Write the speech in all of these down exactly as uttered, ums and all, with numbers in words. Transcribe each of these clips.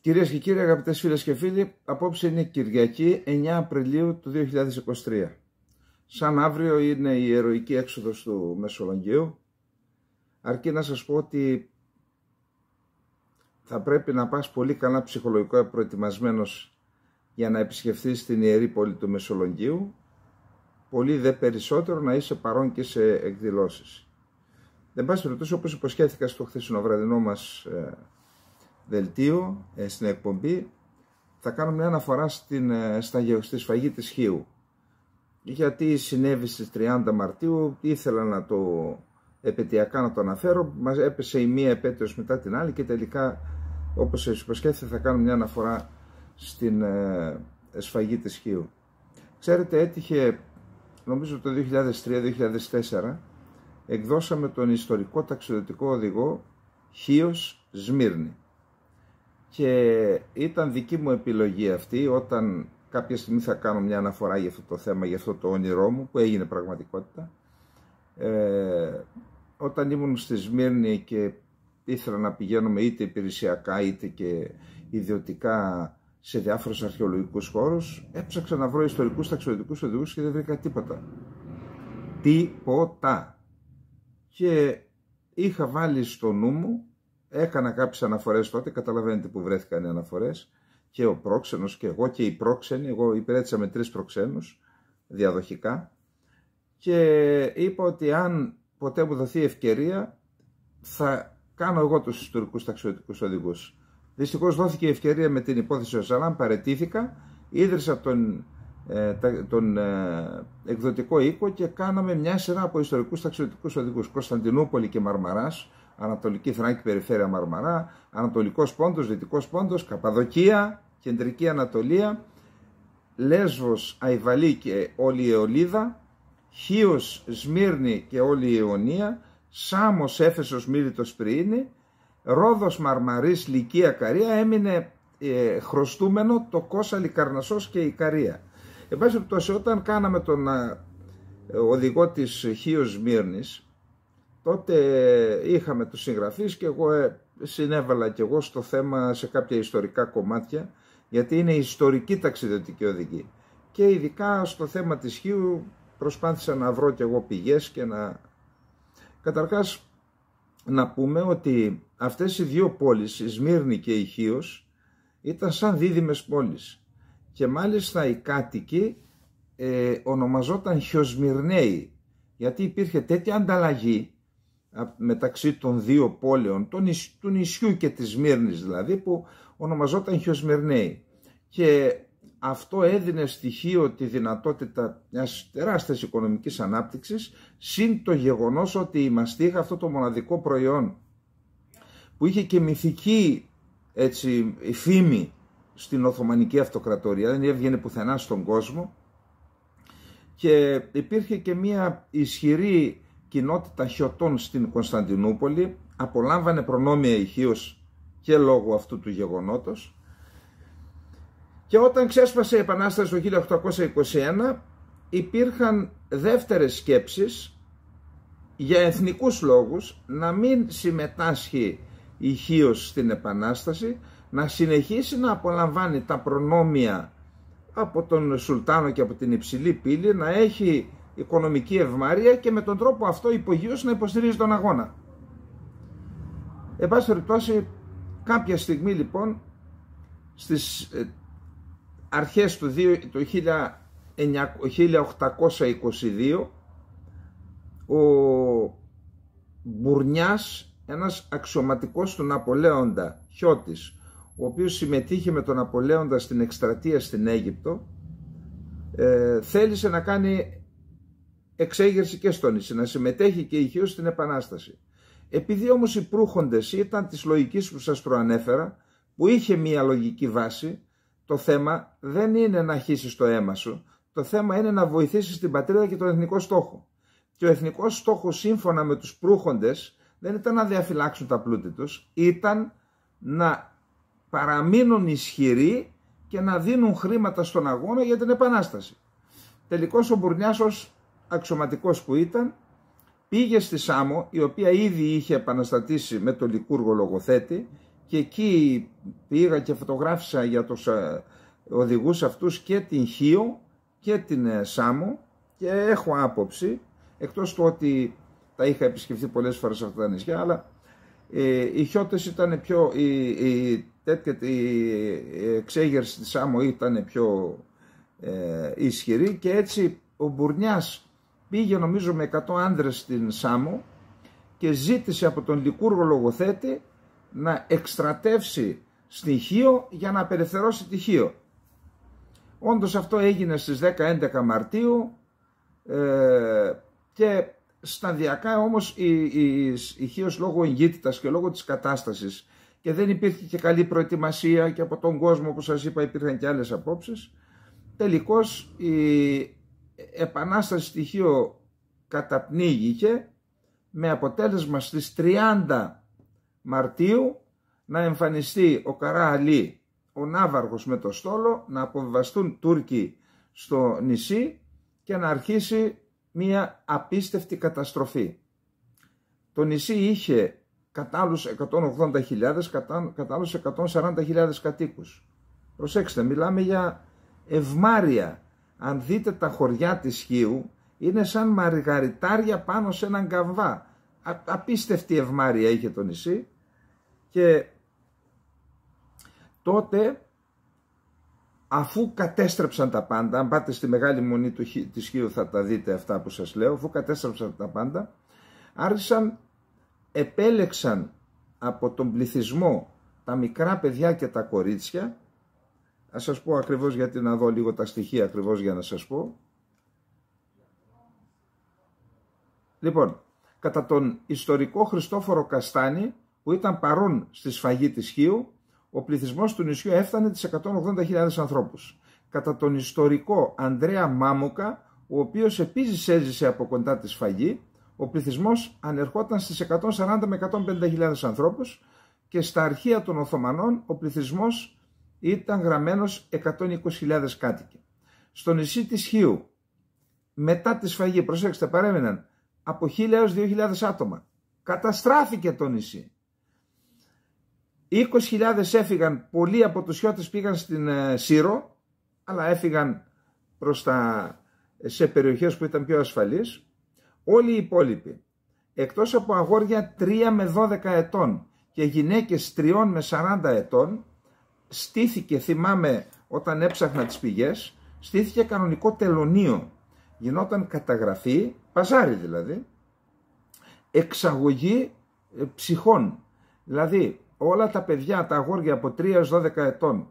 Κυρίες και κύριοι, αγαπητές φίλες και φίλοι, απόψε είναι Κυριακή εννέα Απριλίου του δύο χιλιάδες είκοσι τρία. Σαν αύριο είναι η ερωική έξοδος του Μεσολογγίου. Αρκεί να σας πω ότι θα πρέπει να πας πολύ καλά ψυχολογικά προετοιμασμένος για να επισκεφθείς την ιερή πόλη του Μεσολογγίου. Πολύ δε περισσότερο να είσαι παρόν και σε εκδηλώσεις. Εν πάση περιπτώσει, όπως υποσχέθηκα στο χθεσινοβραδινό μας δελτίο, στην εκπομπή, θα κάνω μια αναφορά στην, στα, στη σφαγή της Χίου. Γιατί συνέβη στις τριάντα Μαρτίου, ήθελα να το επαιτειακά να το αναφέρω, μας έπεσε η μία επέτειος μετά την άλλη και τελικά, όπως υποσχέθηκα, θα κάνω μια αναφορά στην ε, σφαγή της Χίου. Ξέρετε, έτυχε, νομίζω το δύο χιλιάδες τρία δύο χιλιάδες τέσσερα, εκδώσαμε τον ιστορικό ταξιδιωτικό οδηγό Χίος Σμύρνη. Και ήταν δική μου επιλογή αυτή, όταν κάποια στιγμή θα κάνω μια αναφορά για αυτό το θέμα, για αυτό το όνειρό μου που έγινε πραγματικότητα. Ε, όταν ήμουν στη Σμύρνη και ήθελα να πηγαίνουμε είτε υπηρεσιακά είτε και ιδιωτικά σε διάφορους αρχαιολογικούς χώρους, έψαξα να βρω ιστορικούς ταξιδιωτικούς οδηγούς και δεν βρήκα τίποτα. Τίποτα. Και είχα βάλει στο νου μου, έκανα κάποιες αναφορές τότε, καταλαβαίνετε που βρέθηκαν οι αναφορές, και ο πρόξενος και εγώ και οι πρόξενοι, εγώ υπηρέτησα με τρεις προξένους διαδοχικά, και είπα ότι αν ποτέ μου δοθεί ευκαιρία θα κάνω εγώ τους ιστορικούς ταξιδιωτικούς οδηγούς. Δυστυχώς δόθηκε η ευκαιρία με την υπόθεση ο Ζαλάν, παραιτήθηκα, ίδρυσα τον, ε, τον ε, εκδοτικό οίκο και κάναμε μια σειρά από ιστορικούς ταξιδιωτικούς οδηγούς. Κωνσταντινούπολη και Μαρμαράς, Ανατολική Θράκη, Περιφέρεια Μαρμαρά, Ανατολικός Πόντος, Δυτικός Πόντος, Καπαδοκία, Κεντρική Ανατολία, Λέσβος, Αϊβαλή και όλη η Αιωλίδα, Χίος, Σμύρνη και όλη η Ιωνία, Σάμος, Έφεσος, Μίλητος, Πριήνη, Ρόδος, Μαρμαρίς, Λυκία, Καρία, έμεινε ε, χρωστούμενο το Κόσα, Λικαρνασσός και η Καρία. Εν πάση περιπτώσει, όταν κάναμε τον α, οδηγό της Χίος Σμύρνης, τότε είχαμε τους συγγραφείς και εγώ ε, συνέβαλα και εγώ στο θέμα σε κάποια ιστορικά κομμάτια, γιατί είναι ιστορική ταξιδιωτική οδηγή. Και ειδικά στο θέμα της Χίου προσπάθησα να βρω και εγώ πηγές και να... Καταρχάς, να πούμε ότι αυτές οι δύο πόλεις, η Σμύρνη και η Χίος, ήταν σαν δίδυμες πόλεις. Και μάλιστα οι κάτοικοι ε, ονομαζόταν Χιοσμυρναίοι, γιατί υπήρχε τέτοια ανταλλαγή μεταξύ των δύο πόλεων, του νησιού και της Σμύρνης δηλαδή, που ονομαζόταν Χιοσμυρναίοι. Και αυτό έδινε στοιχείο τη δυνατότητα μιας τεράστιας οικονομικής ανάπτυξης, συν το γεγονός ότι η μαστίγα, αυτό το μοναδικό προϊόν που είχε και μυθική, έτσι, φήμη στην Οθωμανική Αυτοκρατορία, δεν έβγαινε πουθενά στον κόσμο, και υπήρχε και μια ισχυρή κοινότητα Χιωτών στην Κωνσταντινούπολη, απολάμβανε προνόμια η Χίος και λόγω αυτού του γεγονότος. Και όταν ξέσπασε η Επανάσταση το χίλια οκτακόσια είκοσι ένα, υπήρχαν δεύτερες σκέψεις για εθνικούς λόγους να μην συμμετάσχει η Χίος στην Επανάσταση, να συνεχίσει να απολαμβάνει τα προνόμια από τον Σουλτάνο και από την υψηλή πύλη, να έχει οικονομική ευμάρεια και με τον τρόπο αυτό υπογείως να υποστηρίζει τον αγώνα. Εν πάση περιπτώσει, κάποια στιγμή λοιπόν, στις αρχές του χίλια οκτακόσια είκοσι δύο, ο Μπουρνιάς, ένας αξιωματικός του Ναπολέοντα, Χιώτης, ο οποίος συμμετείχε με τον Ναπολέοντα στην εκστρατεία στην Αίγυπτο, ε, θέλησε να κάνει εξέγερση και στο νησί, να συμμετέχει και η Χίος στην Επανάσταση. Επειδή όμως οι προύχοντες ήταν της λογικής που σας προανέφερα, που είχε μία λογική βάση, το θέμα δεν είναι να χύσεις το αίμα σου, το θέμα είναι να βοηθήσεις την πατρίδα και τον εθνικό στόχο. Και ο εθνικός στόχος, σύμφωνα με τους προύχοντες, δεν ήταν να διαφυλάξουν τα πλούτη τους, ήταν να παραμείνουν ισχυροί και να δίνουν χρήματα στον αγώνα για την Επανάσταση. Τελικώς ο Μπουρνιάς, ως αξιωματικός που ήταν, πήγε στη Σάμο, η οποία ήδη είχε επαναστατήσει με τον Λικούργο λογοθέτη, και εκεί πήγα και φωτογράφησα για τους οδηγούς αυτούς και την Χίο και την Σάμο και έχω άποψη, εκτός του ότι τα είχα επισκεφθεί πολλές φορές αυτά τα νησιά, αλλά ε, οι χιώτες ήταν πιο, η, η, τέτοια, η εξέγερση της Σάμο ήταν πιο ε, ισχυρή και έτσι ο Μπουρνιάς πήγε νομίζω με εκατό άνδρες στην Σάμο και ζήτησε από τον Λικούργο λογοθέτη να εκστρατεύσει στη Χίο για να απελευθερώσει τη Χίο. Όντως αυτό έγινε στις δέκα έντεκα Μαρτίου ε, και σταδιακά όμως η, η, η Χίος λόγω εγκύτητας και λόγω της κατάστασης και δεν υπήρχε και καλή προετοιμασία και από τον κόσμο που σας είπα υπήρχαν και άλλες απόψεις, τελικώς η επανάσταση στη Χίο καταπνίγηκε με αποτέλεσμα στις τριάντα Μαρτίου να εμφανιστεί ο Καρά Αλή, ο Ναύαρχος με το στόλο, να αποβιβαστούν Τούρκοι στο νησί και να αρχίσει μία απίστευτη καταστροφή. Το νησί είχε κατά άλλους εκατόν ογδόντα χιλιάδες, κατά άλλους εκατόν σαράντα χιλιάδες κατοίκους. Προσέξτε, μιλάμε για ευμάρεια. Αν δείτε τα χωριά της Χίου, είναι σαν μαργαριτάρια πάνω σε έναν καμβά. Α, απίστευτη ευμάρεια είχε το νησί και τότε, αφού κατέστρεψαν τα πάντα, αν πάτε στη Μεγάλη Μονή της Χίου θα τα δείτε αυτά που σας λέω, αφού κατέστρεψαν τα πάντα, άρχισαν, επέλεξαν από τον πληθυσμό τα μικρά παιδιά και τα κορίτσια, ας σας πω ακριβώς γιατί να δω λίγο τα στοιχεία ακριβώς για να σας πω. Λοιπόν, κατά τον ιστορικό Χριστόφορο Καστάνη, που ήταν παρόν στη σφαγή της Χίου, ο πληθυσμός του νησιού έφτανε τις εκατόν ογδόντα χιλιάδες ανθρώπους. Κατά τον ιστορικό Ανδρέα Μάμουκα, ο οποίος επίσης έζησε από κοντά τη σφαγή, ο πληθυσμός ανερχόταν στις εκατόν σαράντα με εκατόν πενήντα χιλιάδες ανθρώπους και στα αρχεία των Οθωμανών ο πληθυσμός ήταν γραμμένος εκατόν είκοσι χιλιάδες κάτοικοι. Στο νησί της Χίου, μετά τη σφαγή, προσέξτε, παρέμειναν από χίλια έως δύο χιλιάδες άτομα. Καταστράφηκε το νησί. είκοσι χιλιάδες έφυγαν, πολλοί από τους χιώτες πήγαν στην Σύρο, αλλά έφυγαν προς τα, σε περιοχές που ήταν πιο ασφαλείς. Όλοι οι υπόλοιποι, εκτός από αγόρια τρία με δώδεκα ετών και γυναίκες τρία με σαράντα ετών, στήθηκε, θυμάμαι όταν έψαχνα τις πηγές, στήθηκε κανονικό τελωνείο. Γινόταν καταγραφή, παζάρι δηλαδή, εξαγωγή ψυχών, δηλαδή όλα τα παιδιά, τα αγόρια από τρία έως δώδεκα ετών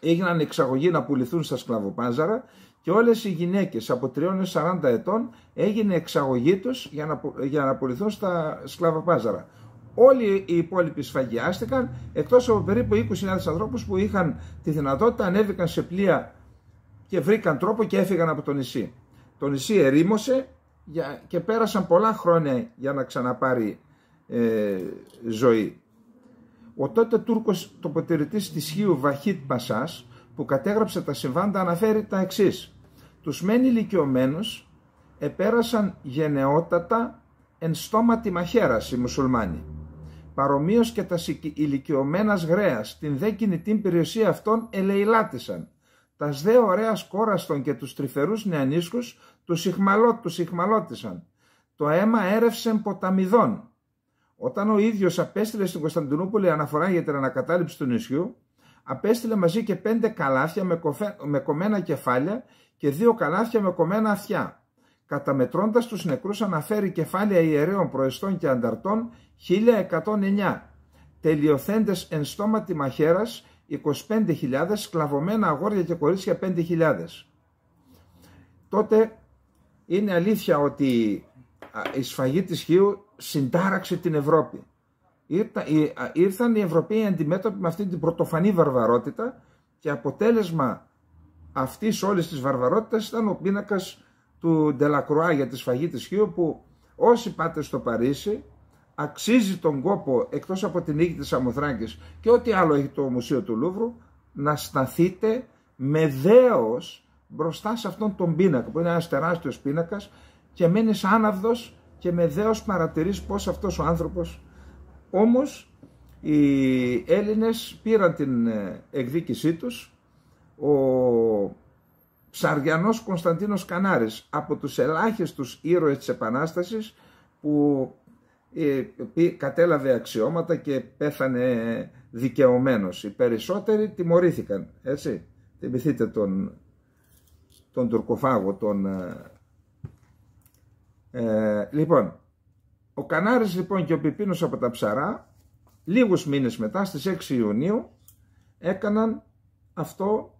έγιναν εξαγωγή να πουληθούν στα σκλαβοπάζαρα και όλες οι γυναίκες από τρία έως σαράντα ετών έγινε εξαγωγή τους για να, για να πουληθούν στα σκλαβοπάζαρα. Όλοι οι υπόλοιποι σφαγιάστηκαν εκτός από περίπου είκοσι χιλιάδες ανθρώπους που είχαν τη δυνατότητα, ανέβηκαν σε πλοία και βρήκαν τρόπο και έφυγαν από το νησί. Το νησί ερήμωσε και πέρασαν πολλά χρόνια για να ξαναπάρει ε, ζωή. Ο τότε Τούρκος τοποτηρητής της Χίου Βαχίτ Μασάς, που κατέγραψε τα συμβάντα, αναφέρει τα εξής. Τους μεν ηλικιωμένους επέρασαν γενναιότατα εν στόματι μαχαίρας οι μουσουλμάνοι. Παρομοίως και τα ηλικιωμένας γρέας, την δε κινητήν περιουσία αυτών ελεηλάτησαν. Τας δε ωραίας κόραστον και τους τρυφερούς νεανίσκους τους ηχμαλώ, τους ηχμαλώτησαν. Το αίμα έρευσεν ποταμιδών. Όταν ο ίδιος απέστειλε στην Κωνσταντινούπολη αναφορά για την ανακατάληψη του νησιού, απέστειλε μαζί και πέντε καλάθια με, κοφέ, με κομμένα κεφάλια και δύο καλάθια με κομμένα αυτιά. Καταμετρώντας τους νεκρούς αναφέρει κεφάλια ιερέων προεστών και ανταρτών χίλια εκατόν εννιά. Τελειωθέντες εν στόματι μαχαίρας είκοσι πέντε χιλιάδες, σκλαβωμένα αγόρια και κορίτσια πέντε χιλιάδες. Τότε είναι αλήθεια ότι η σφαγή της Χίου συντάραξε την Ευρώπη. Ήρθαν οι Ευρωπαίοι αντιμέτωποι με αυτή την πρωτοφανή βαρβαρότητα και αποτέλεσμα αυτής όλης της βαρβαρότητας ήταν ο πίνακας του Ντελακροά για τη σφαγή της Χίου, που όσοι πάτε στο Παρίσι αξίζει τον κόπο, εκτός από την νίκη της Αμοθράκης και ό,τι άλλο έχει το Μουσείο του Λούβρου, να σταθείτε με δέος μπροστά σε αυτόν τον πίνακα, που είναι ένας τεράστιος πίνακας και μένεις άναυδος και με δέος παρατηρείς πως αυτός ο άνθρωπος όμως Οι Έλληνες πήραν την εκδίκησή τους. Ο Ψαριανός Κωνσταντίνος Κανάρης, από τους ελάχιστους ήρωες της Επανάστασης, που κατέλαβε αξιώματα και πέθανε δικαιωμένος. Οι περισσότεροι τιμωρήθηκαν, έτσι. Θυμηθείτε τον, τον τουρκοφάγο, τον... Ε, λοιπόν, ο Κανάρης λοιπόν και ο Πιπίνος από τα Ψαρά, λίγους μήνες μετά, στις έξι Ιουνίου, έκαναν αυτό,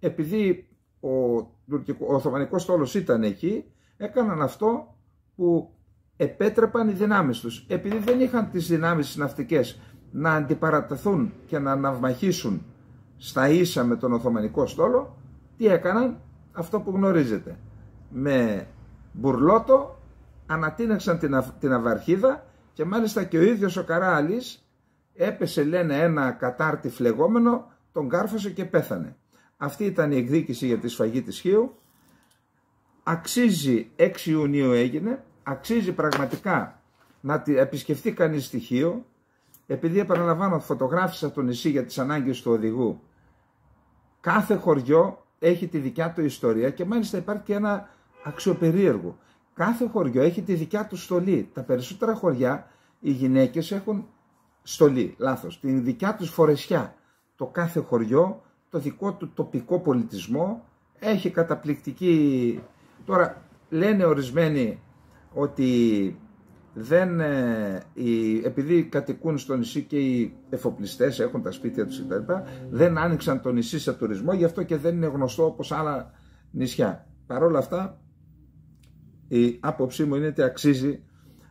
επειδή ο, ο Οθωμανικός στόλος ήταν εκεί, έκαναν αυτό που επέτρεπαν οι δυνάμεις τους. Επειδή δεν είχαν τις δυνάμεις τις ναυτικές να αντιπαρατεθούν και να ναυμαχίσουν στα ίσα με τον Οθωμανικό στόλο, τι έκαναν? Αυτό που γνωρίζετε. Με μπουρλότο ανατείναξαν την, α, την αβαρχίδα, και μάλιστα και ο ίδιος ο Καρά Αλής έπεσε, λένε, ένα κατάρτι φλεγόμενο, τον κάρφωσε και πέθανε. Αυτή ήταν η εκδίκηση για τη σφαγή της Χίου. Αξίζει, έξι Ιουνίου έγινε, αξίζει πραγματικά να επισκεφτεί κανείς στη Χίο, επειδή, επαναλαμβάνω, φωτογράφησα το νησί για τις ανάγκες του οδηγού. Κάθε χωριό έχει τη δικιά του ιστορία, και μάλιστα υπάρχει και ένα αξιοπερίεργο. Κάθε χωριό έχει τη δικιά του στολή. Τα περισσότερα χωριά οι γυναίκες έχουν στολή, λάθος, την δικιά τους φορεσιά. Το κάθε χωριό, το δικό του τοπικό πολιτισμό, έχει καταπληκτική... Τώρα λένε ορισμένοι ότι δεν, ε, οι, επειδή κατοικούν στο νησί και οι εφοπλιστές έχουν τα σπίτια τους κτλ, δεν άνοιξαν το νησί σε τουρισμό, γι' αυτό και δεν είναι γνωστό όπως άλλα νησιά. Παρ' όλα αυτά, η άποψή μου είναι ότι αξίζει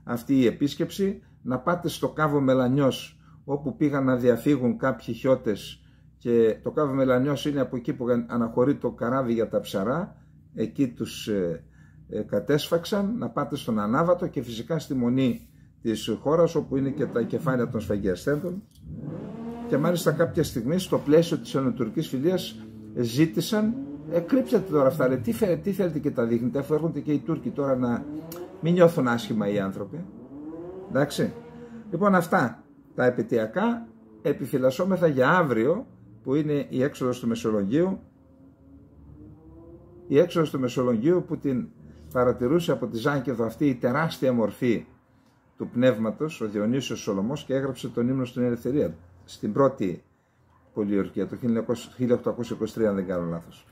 αυτή η επίσκεψη. Να πάτε στο κάβο Μελανιός, όπου πήγαν να διαφύγουν κάποιοι χιώτες, και το κάβο Μελανιός είναι από εκεί που αναχωρεί το καράβι για τα Ψαρά, εκεί τους ε, ε, κατέσφαξαν. Να πάτε στον Ανάβατο και φυσικά στη μονή της χώρας, όπου είναι και τα κεφάλια των σφαγιαστέντων. Και μάλιστα κάποια στιγμή, στο πλαίσιο της Ενωτουρκής Φιλίας, ζήτησαν, ε, κρύψατε τώρα αυτά, ρε, τι, φε, τι θέλετε και τα δείχνετε, αφού έρχονται και οι Τούρκοι τώρα, να μην νιώθουν άσχημα οι άνθρωποι. Εντάξει. Λοιπόν, αυτά τα επαιτειακά. Επιφυλασσόμεθα για αύριο, που είναι η έξοδος του Μεσολογγίου. Η έξοδος του Μεσολογγίου, που την παρατηρούσε από τη Ζάκεδο αυτή η τεράστια μορφή του πνεύματος ο Διονύσιος Σολωμός, και έγραψε τον ύμνο στην ελευθερία στην πρώτη πολιορκία, το χίλια οκτακόσια είκοσι τρία, αν δεν κάνω λάθος.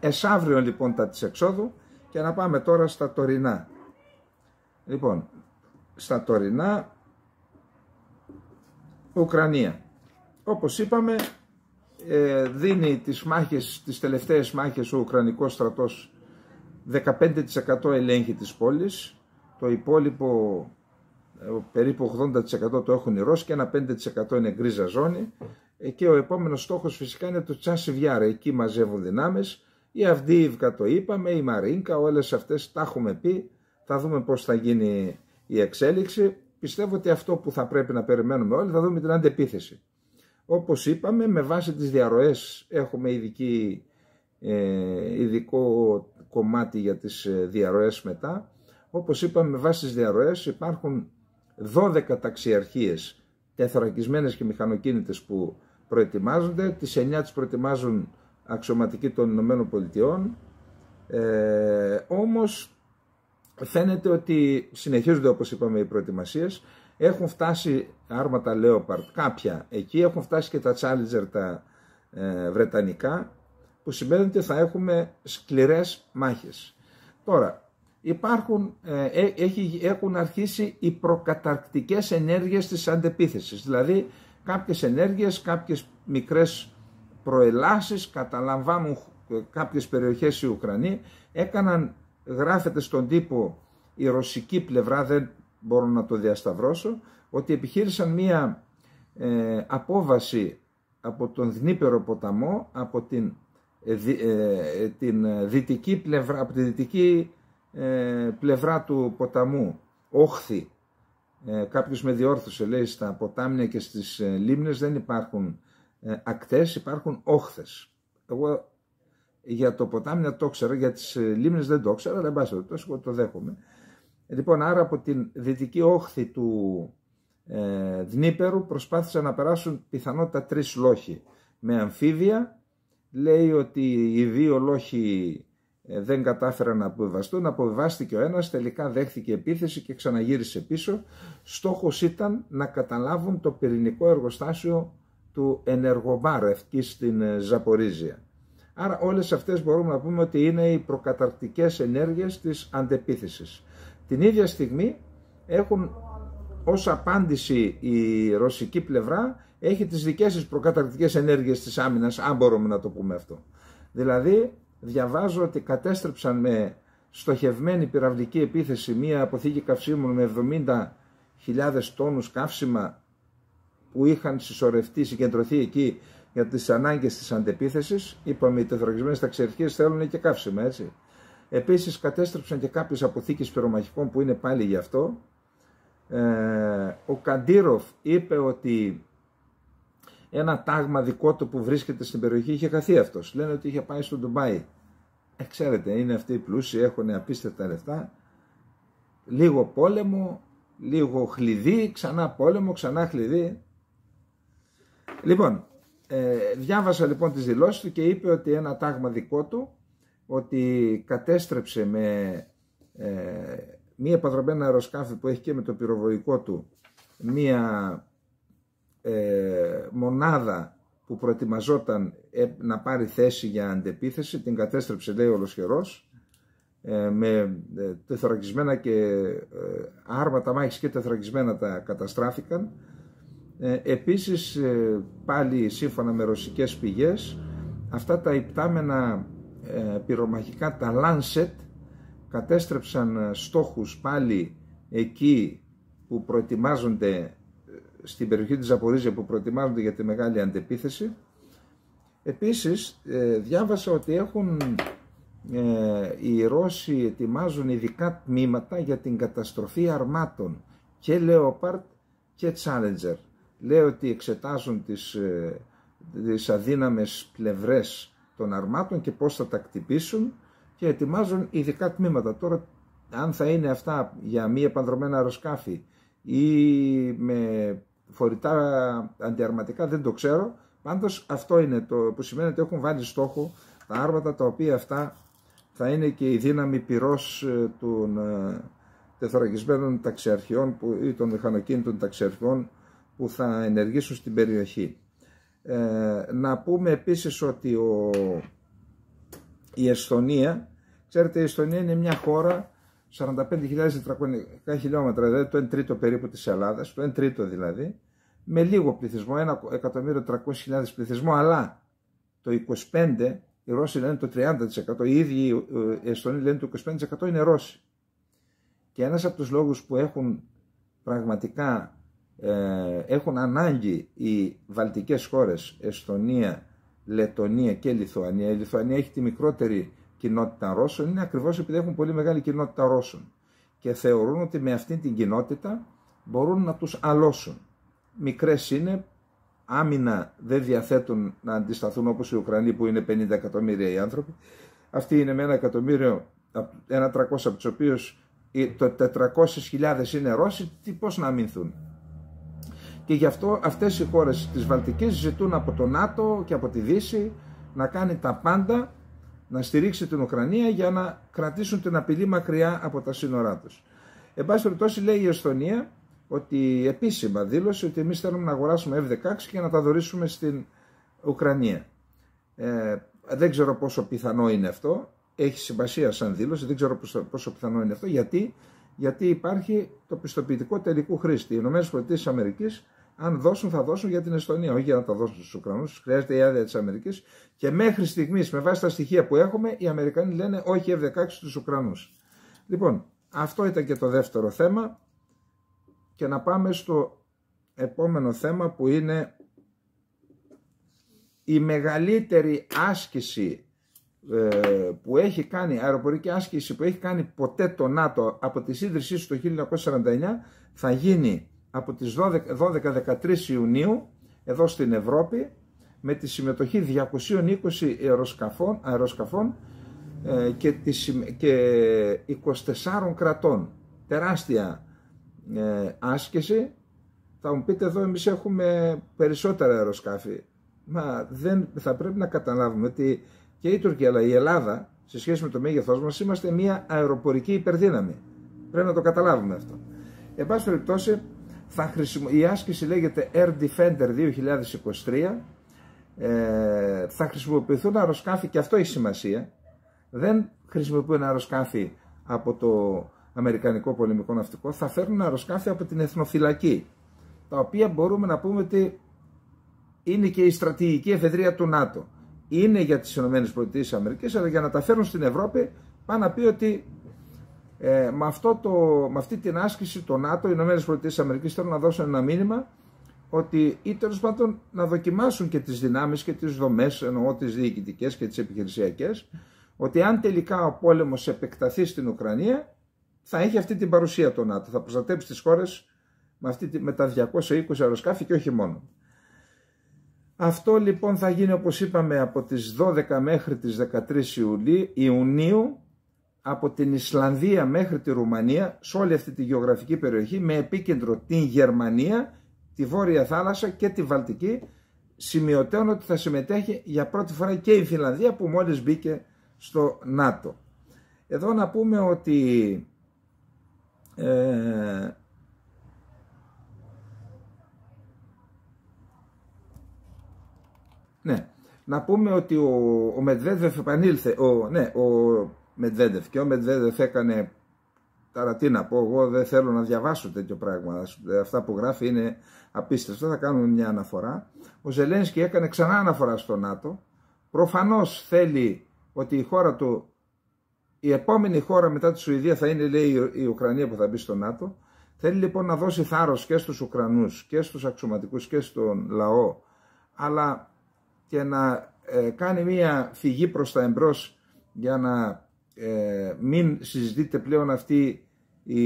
Εσαύριο λοιπόν τα της εξόδου, και να πάμε τώρα στα τωρινά. Λοιπόν, στα τωρινά, Ουκρανία. Όπως είπαμε, δίνει τις μάχες, τις τελευταίες μάχες ο Ουκρανικός στρατός. Δεκαπέντε τοις εκατό ελέγχει της πόλης, το υπόλοιπο περίπου ογδόντα τοις εκατό το έχουν οι Ρώσοι, και ένα πέντε τοις εκατό είναι γκρίζα ζώνη. Και ο επόμενος στόχος φυσικά είναι το Τσάσιβιάρα, εκεί μαζεύουν δυνάμεις. Η Αυντίιβκα το είπαμε, η Μαρίνκα, όλες αυτές τα έχουμε πει, θα δούμε πώς θα γίνει η εξέλιξη. Πιστεύω ότι αυτό που θα πρέπει να περιμένουμε όλοι, θα δούμε την αντεπίθεση. Όπως είπαμε, με βάση τις διαρροές έχουμε ειδική, ε, ειδικό κομμάτι για τις διαρροές μετά. Όπως είπαμε, με βάση τις διαρροές υπάρχουν δώδεκα ταξιαρχίες τεθωρακισμένες και μηχανοκίνητες που προετοιμάζονται. Τις εννιά τις προετοιμάζουν αξιωματικοί των ΗΠΑ. Ε, όμως φαίνεται ότι συνεχίζονται, όπως είπαμε, οι προετοιμασίες. Έχουν φτάσει άρματα Λέοπαρτ κάποια εκεί, έχουν φτάσει και τα Challenger τα ε, βρετανικά, που σημαίνει ότι θα έχουμε σκληρές μάχες. Τώρα, υπάρχουν, ε, έχει, έχουν αρχίσει οι προκαταρκτικές ενέργειες της αντεπίθεσης, δηλαδή κάποιες ενέργειες, κάποιες μικρές προελάσεις, καταλαμβάνουν κάποιες περιοχές οι Ουκρανοί, έκαναν, γράφεται στον τύπο, η ρωσική πλευρά, δεν μπορώ να το διασταυρώσω, ότι επιχείρησαν μία ε, απόβαση από τον Δνήπερο ποταμό, από την, ε, ε, την δυτική πλευρά, από τη δυτική ε, πλευρά του ποταμού, όχθη. Ε, κάποιος με διόρθωσε, λέει, στα ποτάμια και στις ε, λίμνες δεν υπάρχουν ε, ακτές, υπάρχουν όχθες. Εγώ για το ποτάμια το ξέρω, για τις λίμνες δεν το ξέρω, αλλά εν πάση περιπτώσει το δέχομαι. Λοιπόν, άρα από την δυτική όχθη του ε, Δνίπερου προσπάθησαν να περάσουν πιθανότατα τρεις λόχοι με αμφίβια. Λέει ότι οι δύο λόχοι ε, δεν κατάφεραν να αποβιβαστούν, αποβιβάστηκε ο ένας, τελικά δέχθηκε επίθεση και ξαναγύρισε πίσω. Στόχος ήταν να καταλάβουν το πυρηνικό εργοστάσιο του Ενεργοβάρεφ εκεί στην Ζαπορίζια. Άρα όλες αυτές μπορούμε να πούμε ότι είναι οι προκαταρκτικές ενέργειες της αντεπίθεσης. Την ίδια στιγμή έχουν ως απάντηση η ρωσική πλευρά, έχει τις δικές της προκαταρκτικές ενέργειες της άμυνας, αν μπορούμε να το πούμε αυτό. Δηλαδή διαβάζω ότι κατέστρεψαν με στοχευμένη πυραυλική επίθεση μία αποθήκη καυσίμων με εβδομήντα χιλιάδες τόνους καύσιμα που είχαν συσσωρευτεί, συγκεντρωθεί εκεί για τις ανάγκες της αντεπίθεσης. Είπαμε οι τεθωρακισμένες ταξιαρχίες θέλουν και καύσιμα, έτσι. Επίσης κατέστρεψαν και κάποιες αποθήκες πυρομαχικών που είναι πάλι γι' αυτό. Ε, ο Καντήροφ είπε ότι ένα τάγμα δικό του που βρίσκεται στην περιοχή είχε χαθεί αυτός. Λένε ότι είχε πάει στο Ντουμπάι. Ε, ξέρετε, είναι αυτοί οι πλούσιοι, έχουν απίστευτα λεφτά. Λίγο πόλεμο, λίγο χλειδί, ξανά πόλεμο, ξανά χλειδί. Λοιπόν, ε, διάβασα λοιπόν τις δηλώσεις του και είπε ότι ένα τάγμα δικό του, ότι κατέστρεψε με ε, μία παντρεμένα αεροσκάφη που έχει και με το πυροβολικό του μία ε, μονάδα που προετοιμαζόταν ε, να πάρει θέση για αντεπίθεση, την κατέστρεψε λέει ολοσχερός ε, με ε, τεθωρακισμένα και ε, άρματα μάχης και τεθωρακισμένα τα καταστράφηκαν. Ε, επίσης ε, πάλι σύμφωνα με ρωσικές πηγές αυτά τα υπτάμενα ε, πυρομαχικά τα Lancet κατέστρεψαν στόχους πάλι εκεί που προετοιμάζονται στην περιοχή της Ζαπορίζια, που προετοιμάζονται για τη μεγάλη αντεπίθεση. Επίσης ε, διάβασα ότι έχουν ε, οι Ρώσοι ετοιμάζουν ειδικά τμήματα για την καταστροφή αρμάτων και Leopard και Challenger. Λέει ότι εξετάζουν τις, τις αδύναμες πλευρές των αρμάτων και πώς θα τα κτυπήσουν και ετοιμάζουν ειδικά τμήματα. Τώρα αν θα είναι αυτά για μη επανδρομένα αεροσκάφη ή με φορητά αντιαρματικά δεν το ξέρω. Πάντως αυτό είναι το που σημαίνει ότι έχουν βάλει στόχο τα άρματα τα οποία αυτά θα είναι και η δύναμη πυρός των τεθωρακισμένων ταξιαρχιών που, ή των μηχανοκίνητων ταξιαρχιών που θα ενεργήσουν στην περιοχή. Ε, να πούμε επίσης ότι ο, η Εστονία, ξέρετε η Εστονία είναι μια χώρα σαράντα πέντε χιλιάδες τετρακόσια χιλιόμετρα, δηλαδή το εν τρίτο περίπου της Ελλάδας, το εν τρίτο δηλαδή, με λίγο πληθυσμό, ένα εκατομμύριο τριακόσιες χιλιάδες πληθυσμό, αλλά το είκοσι πέντε τοις εκατό οι Ρώσοι λένε το τριάντα τοις εκατό, οι ίδιοι οι Εστονοί λένε το είκοσι πέντε τοις εκατό είναι Ρώσοι. Και ένας από τους λόγους που έχουν πραγματικά Ε, έχουν ανάγκη οι βαλτικές χώρες, Εστονία, Λετονία και Λιθωανία. Η Λιθωανία έχει τη μικρότερη κοινότητα Ρώσων, είναι ακριβώς επειδή έχουν πολύ μεγάλη κοινότητα Ρώσων και θεωρούν ότι με αυτή την κοινότητα μπορούν να τους αλώσουν. Μικρές είναι, άμυνα δεν διαθέτουν να αντισταθούν όπως οι Ουκρανοί που είναι πενήντα εκατομμύρια οι άνθρωποι. Αυτοί είναι με ένα εκατομμύριο, ένα τριακόσια από τους οποίους το τετρακόσιες χιλιάδες είναι Ρώσοι, τι, πώς να αμυνθούν. Και γι' αυτό αυτές οι χώρες της Βαλτικής ζητούν από το ΝΑΤΟ και από τη Δύση να κάνει τα πάντα, να στηρίξει την Ουκρανία για να κρατήσουν την απειλή μακριά από τα σύνορά τους. Εν πάση περιπτώσει λέει η Εστονία ότι επίσημα δήλωσε ότι εμείς θέλουμε να αγοράσουμε εφ δεκαέξι και να τα δωρήσουμε στην Ουκρανία. Ε, δεν ξέρω πόσο πιθανό είναι αυτό, έχει σημασία σαν δήλωση, δεν ξέρω πόσο πιθανό είναι αυτό, γιατί, γιατί υπάρχει το πιστοποιητικό τελικού χρήστη. Οι ΗΠΑ αν δώσουν, θα δώσουν για την Εστονία, όχι για να τα δώσουν στους Ουκρανούς. Χρειάζεται η άδεια της Αμερικής. Και μέχρι στιγμής, με βάση τα στοιχεία που έχουμε, οι Αμερικανοί λένε όχι εφ δεκαέξι στους Ουκρανούς. Λοιπόν, αυτό ήταν και το δεύτερο θέμα. Και να πάμε στο επόμενο θέμα που είναι η μεγαλύτερη άσκηση που έχει κάνει, αεροπορική άσκηση που έχει κάνει ποτέ το ΝΑΤΟ από τη ίδρυσή του το χίλια εννιακόσια σαράντα εννιά, θα γίνει από τις δώδεκα δεκατρείς Ιουνίου εδώ στην Ευρώπη με τη συμμετοχή διακοσίων είκοσι αεροσκαφών, αεροσκαφών ε, και, τις, και είκοσι τεσσάρων κρατών. Τεράστια ε, άσκηση Θα μου πείτε εδώ εμείς έχουμε περισσότερα αεροσκάφη. Μα δεν, θα πρέπει να καταλάβουμε ότι και η Τουρκία αλλά η Ελλάδα σε σχέση με το μέγεθός μας είμαστε μια αεροπορική υπερδύναμη. Πρέπει να το καταλάβουμε αυτό. Εν πάση περιπτώσει, θα χρησιμο... η άσκηση λέγεται Air Defender δύο χιλιάδες είκοσι τρία. Ε, θα χρησιμοποιηθούν αεροσκάφη, και αυτό έχει σημασία. Δεν χρησιμοποιούν αεροσκάφη από το Αμερικανικό Πολεμικό Ναυτικό, θα φέρνουν αεροσκάφη από την Εθνοφυλακή, τα οποία μπορούμε να πούμε ότι είναι και η στρατηγική εφεδρεία του ΝΑΤΟ. Είναι για τις ΗΠΑ, αλλά για να τα φέρουν στην Ευρώπη, πάνε να πει ότι ε, με, αυτό το, με αυτή την άσκηση το ΝΑΤΟ, οι ΗΠΑ θέλουν να δώσουν ένα μήνυμα ότι, ή τέλος πάντων να δοκιμάσουν και τις δυνάμεις και τις δομές, εννοώ τις διοικητικές και τις επιχειρησιακές, ότι αν τελικά ο πόλεμος επεκταθεί στην Ουκρανία, θα έχει αυτή την παρουσία το ΝΑΤΟ, θα προστατέψει τις χώρες με, αυτή, με τα διακόσια είκοσι αεροσκάφη και όχι μόνο. Αυτό λοιπόν θα γίνει, όπως είπαμε, από τις δώδεκα μέχρι τις δεκατρείς Ιουνίου, από την Ισλανδία μέχρι τη Ρουμανία, σε όλη αυτή τη γεωγραφική περιοχή, με επίκεντρο την Γερμανία, τη Βόρεια Θάλασσα και τη Βαλτική, σημειωτέων ότι θα συμμετέχει για πρώτη φορά και η Φινλανδία που μόλις μπήκε στο ΝΑΤΟ. Εδώ να πούμε ότι ε, ναι, να πούμε ότι ο, ο Μεντβέντεφ επανήλθε, ο, ναι, ο Μεντβέντεφ και ο Μεντβέντεφ έκανε, τώρα τι να πω, εγώ δεν θέλω να διαβάσω τέτοιο πράγμα, αυτά που γράφει είναι απίστευτο, θα κάνουμε μια αναφορά. Ο Ζελένσκι έκανε ξανά αναφορά στο ΝΑΤΟ, προφανώς θέλει ότι η χώρα του, η επόμενη χώρα μετά τη Σουηδία θα είναι, λέει, η Ουκρανία που θα μπει στο ΝΑΤΟ. Θέλει λοιπόν να δώσει θάρρος και στους Ουκρανούς και στους αξιωματικούς και στον λαό, αλλά και να ε, κάνει μια φυγή προς τα εμπρός για να ε, μην συζητείται πλέον αυτή η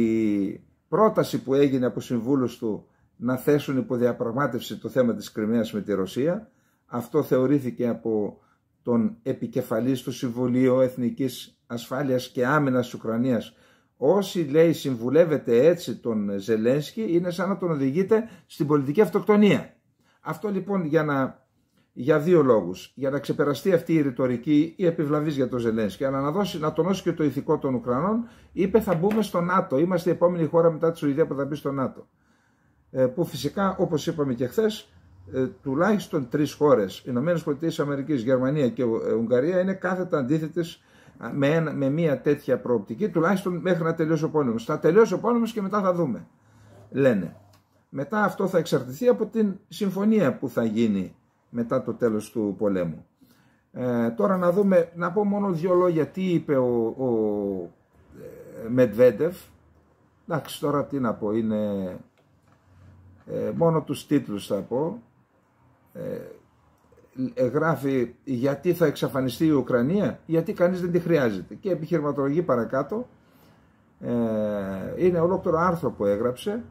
πρόταση που έγινε από συμβούλους του να θέσουν υποδιαπραγμάτευση το θέμα της Κρυμαίας με τη Ρωσία. Αυτό θεωρήθηκε από τον επικεφαλής του Συμβουλίου Εθνικής Ασφάλειας και Άμυνας της Ουκρανίας. Όσοι, λέει, συμβουλεύεται έτσι τον Ζελένσκι, είναι σαν να τον οδηγείται στην πολιτική αυτοκτονία. Αυτό λοιπόν για, να, για δύο λόγους. Για να ξεπεραστεί αυτή η ρητορική, η επιβλαβής για τον Ζελένσκι, αλλά να, δώσει, να τονώσει και το ηθικό των Ουκρανών, είπε θα μπούμε στο ΝΑΤΟ, είμαστε η επόμενη χώρα μετά τη Σουηδία που θα μπει στο ΝΑΤΟ. Ε, που φυσικά, όπως είπαμε και χθες, Ε, τουλάχιστον τρεις χώρες, ΗΠΑ, Γερμανία και Ουγγαρία, είναι κάθετα αντίθετες με, με μια τέτοια προοπτική, τουλάχιστον μέχρι να τελειώσει ο πόλεμος. Θα τελειώσει ο πόλεμος και μετά θα δούμε, λένε. Μετά αυτό θα εξαρτηθεί από την συμφωνία που θα γίνει μετά το τέλος του πολέμου. Ε, τώρα να δούμε, να πω μόνο δύο λόγια τι είπε ο, ο ε, Μεντβέντεφ. Εντάξει, τώρα τι να πω, είναι ε, μόνο τους τίτλους θα πω. Ε, γράφει γιατί θα εξαφανιστεί η Ουκρανία, γιατί κανείς δεν τη χρειάζεται, και επιχειρηματολογεί παρακάτω. Ε, είναι ολόκληρο άρθρο που έγραψε.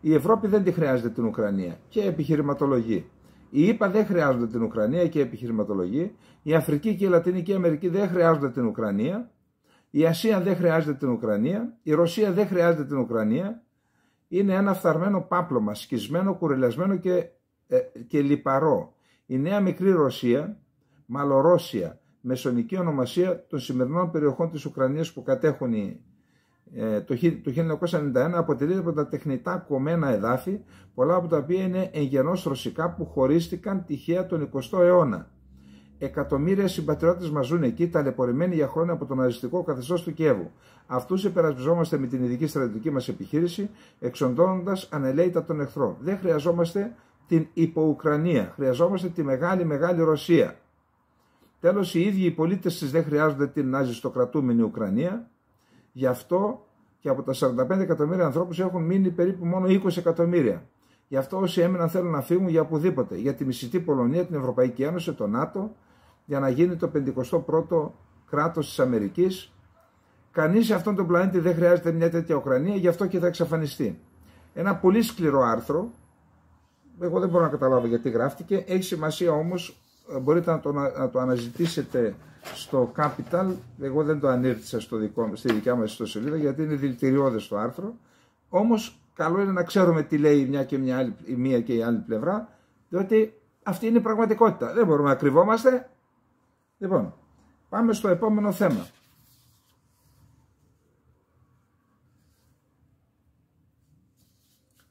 Η Ευρώπη δεν τη χρειάζεται την Ουκρανία, και επιχειρηματολογεί. Οι ΗΠΑ δεν χρειάζονται την Ουκρανία, και επιχειρηματολογεί. Η Αφρική και η Λατινική Αμερική δεν χρειάζονται την Ουκρανία. Η Ασία δεν χρειάζεται την Ουκρανία. Η Ρωσία δεν χρειάζεται την Ουκρανία. Είναι ένα φθαρμένο πάπλωμα, σκισμένο, κουρελιασμένο και και λιπαρό. Η νέα μικρή Ρωσία, Μαλορώσια, μεσονική ονομασία των σημερινών περιοχών της Ουκρανίας που κατέχουν ε, το, το χίλια εννιακόσια ενενήντα ένα, αποτελείται από τα τεχνητά κομμένα εδάφη, πολλά από τα οποία είναι εγγενώς ρωσικά, που χωρίστηκαν τυχαία τον εικοστό αιώνα. Εκατομμύρια συμπατριώτες μας ζουν εκεί, ταλαιπωρημένοι για χρόνια από το ναζιστικό καθεστώς του Κιέβου. Αυτούς υπερασπιζόμαστε με την ειδική στρατιωτική μας επιχείρηση, εξοντώνοντας ανελαίητα τον εχθρό. Δεν χρειαζόμαστε την υποουκρανία. Χρειαζόμαστε τη μεγάλη μεγάλη Ρωσία. Τέλος, οι ίδιοι οι πολίτες της δεν χρειάζονται την ναζιστοκρατούμενη Ουκρανία. Γι' αυτό και από τα σαράντα πέντε εκατομμύρια ανθρώπους έχουν μείνει περίπου μόνο είκοσι εκατομμύρια. Γι' αυτό όσοι έμειναν θέλουν να φύγουν για οπουδήποτε. Για τη μισητή Πολωνία, την Ευρωπαϊκή Ένωση, το ΝΑΤΟ, για να γίνει το πενηκοστό πρώτο κράτος της Αμερικής. Κανείς σε αυτόν τον πλανήτη δεν χρειάζεται μια τέτοια Ουκρανία, γι' αυτό και θα εξαφανιστεί. Ένα πολύ σκληρό άρθρο. Εγώ δεν μπορώ να καταλάβω γιατί γράφτηκε. Έχει σημασία όμως, μπορείτε να το, να το αναζητήσετε στο Capital. Εγώ δεν το ανήρτησα στο δικό, στη δικιά μας ιστοσελίδα, γιατί είναι δηλητηριώδες το άρθρο. Όμως καλό είναι να ξέρουμε τι λέει μια και, μια άλλη, η μία και η άλλη πλευρά, διότι αυτή είναι η πραγματικότητα. Δεν μπορούμε να κρυβόμαστε. Λοιπόν, πάμε στο επόμενο θέμα.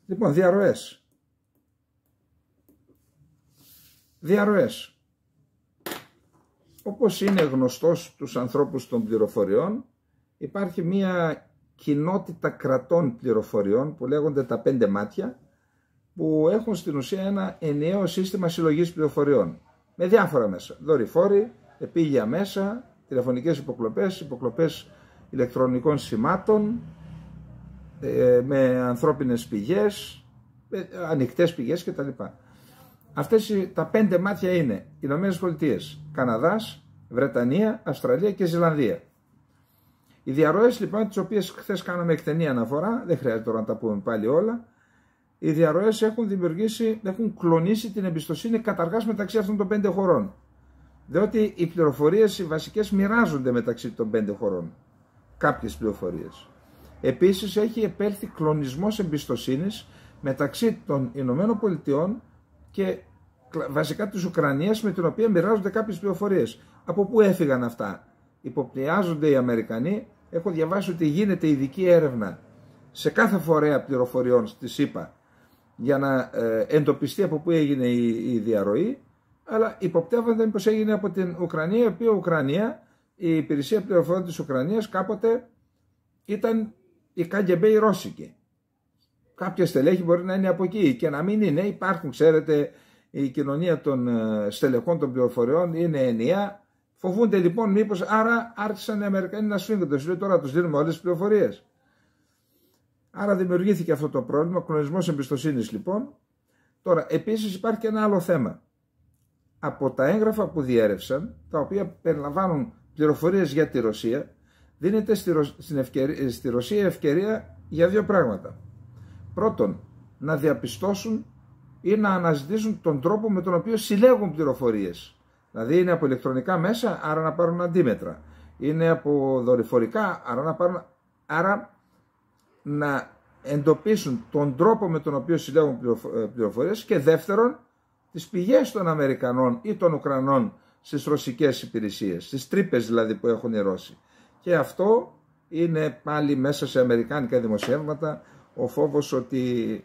Λοιπόν, διαρροές. Διαρροές. Όπως είναι γνωστό στους ανθρώπους των πληροφοριών, υπάρχει μια κοινότητα κρατών πληροφοριών που λέγονται τα πέντε μάτια, που έχουν στην ουσία ένα ενιαίο σύστημα συλλογής πληροφοριών με διάφορα μέσα, δορυφόροι, επίγεια μέσα, τηλεφωνικές υποκλοπές, υποκλοπές ηλεκτρονικών σημάτων, με ανθρώπινες πηγές, με ανοιχτές πηγές κτλ. Αυτές τα πέντε μάτια είναι Ηνωμένες Πολιτείες, Καναδάς, Βρετανία, Αυστραλία και Ζηλανδία. Οι διαρροές λοιπόν, τις οποίες χθες κάναμε εκτενή αναφορά, δεν χρειάζεται τώρα να τα πούμε πάλι όλα, οι διαρροές έχουν δημιουργήσει, έχουν κλονίσει την εμπιστοσύνη καταρχάς μεταξύ αυτών των πέντε χωρών. Διότι οι πληροφορίες οι βασικές μοιράζονται μεταξύ των πέντε χωρών. Κάποιες πληροφορίες. Επίσης έχει επέλθει κλονισμός εμπιστοσύνης μεταξύ των Ηνωμένων Πολιτειών και βασικά της Ουκρανίας, με την οποία μοιράζονται κάποιες πληροφορίες. Από πού έφυγαν αυτά? Υποπτιάζονται οι Αμερικανοί. Έχω διαβάσει ότι γίνεται ειδική έρευνα σε κάθε φορέα πληροφοριών στη ΣΥΠΑ για να εντοπιστεί από πού έγινε η, η διαρροή, αλλά υποπτεύονται πως έγινε από την Ουκρανία, η οποία Ουκρανία, η υπηρεσία πληροφοριών της Ουκρανίας κάποτε ήταν η ΚΑΓΚΕΜΠΕ η Ρώσικη. Κάποια στελέχη μπορεί να είναι από εκεί και να μην είναι, υπάρχουν, ξέρετε, η κοινωνία των στελεχών των πληροφοριών είναι ενιαία. Φοβούνται λοιπόν μήπως, άρα άρχισαν οι Αμερικανοί να σφίγγονται, σου λέει τώρα τους δίνουμε όλες τις πληροφορίες. Άρα δημιουργήθηκε αυτό το πρόβλημα, κλονισμός εμπιστοσύνης λοιπόν. Τώρα, επίσης υπάρχει και ένα άλλο θέμα. Από τα έγγραφα που διέρευσαν, τα οποία περιλαμβάνουν πληροφορίες για τη Ρωσία, δίνεται στη, Ρω... στην ευκαιρία... στη Ρωσία ευκαιρία για δύο πράγματα. Πρώτον, να διαπιστώσουν ή να αναζητήσουν τον τρόπο με τον οποίο συλλέγουν πληροφορίες. Δηλαδή είναι από ηλεκτρονικά μέσα, άρα να πάρουν αντίμετρα. Είναι από δορυφορικά, άρα να πάρουν... Άρα να εντοπίσουν τον τρόπο με τον οποίο συλλέγουν πληροφορίες, και δεύτερον, τις πηγές των Αμερικανών ή των Ουκρανών στις ρωσικές υπηρεσίες, στις τρύπες δηλαδή που έχουν οι Ρώσοι. Και αυτό είναι πάλι μέσα σε αμερικάνικα δημοσιεύματα, ο φόβος ότι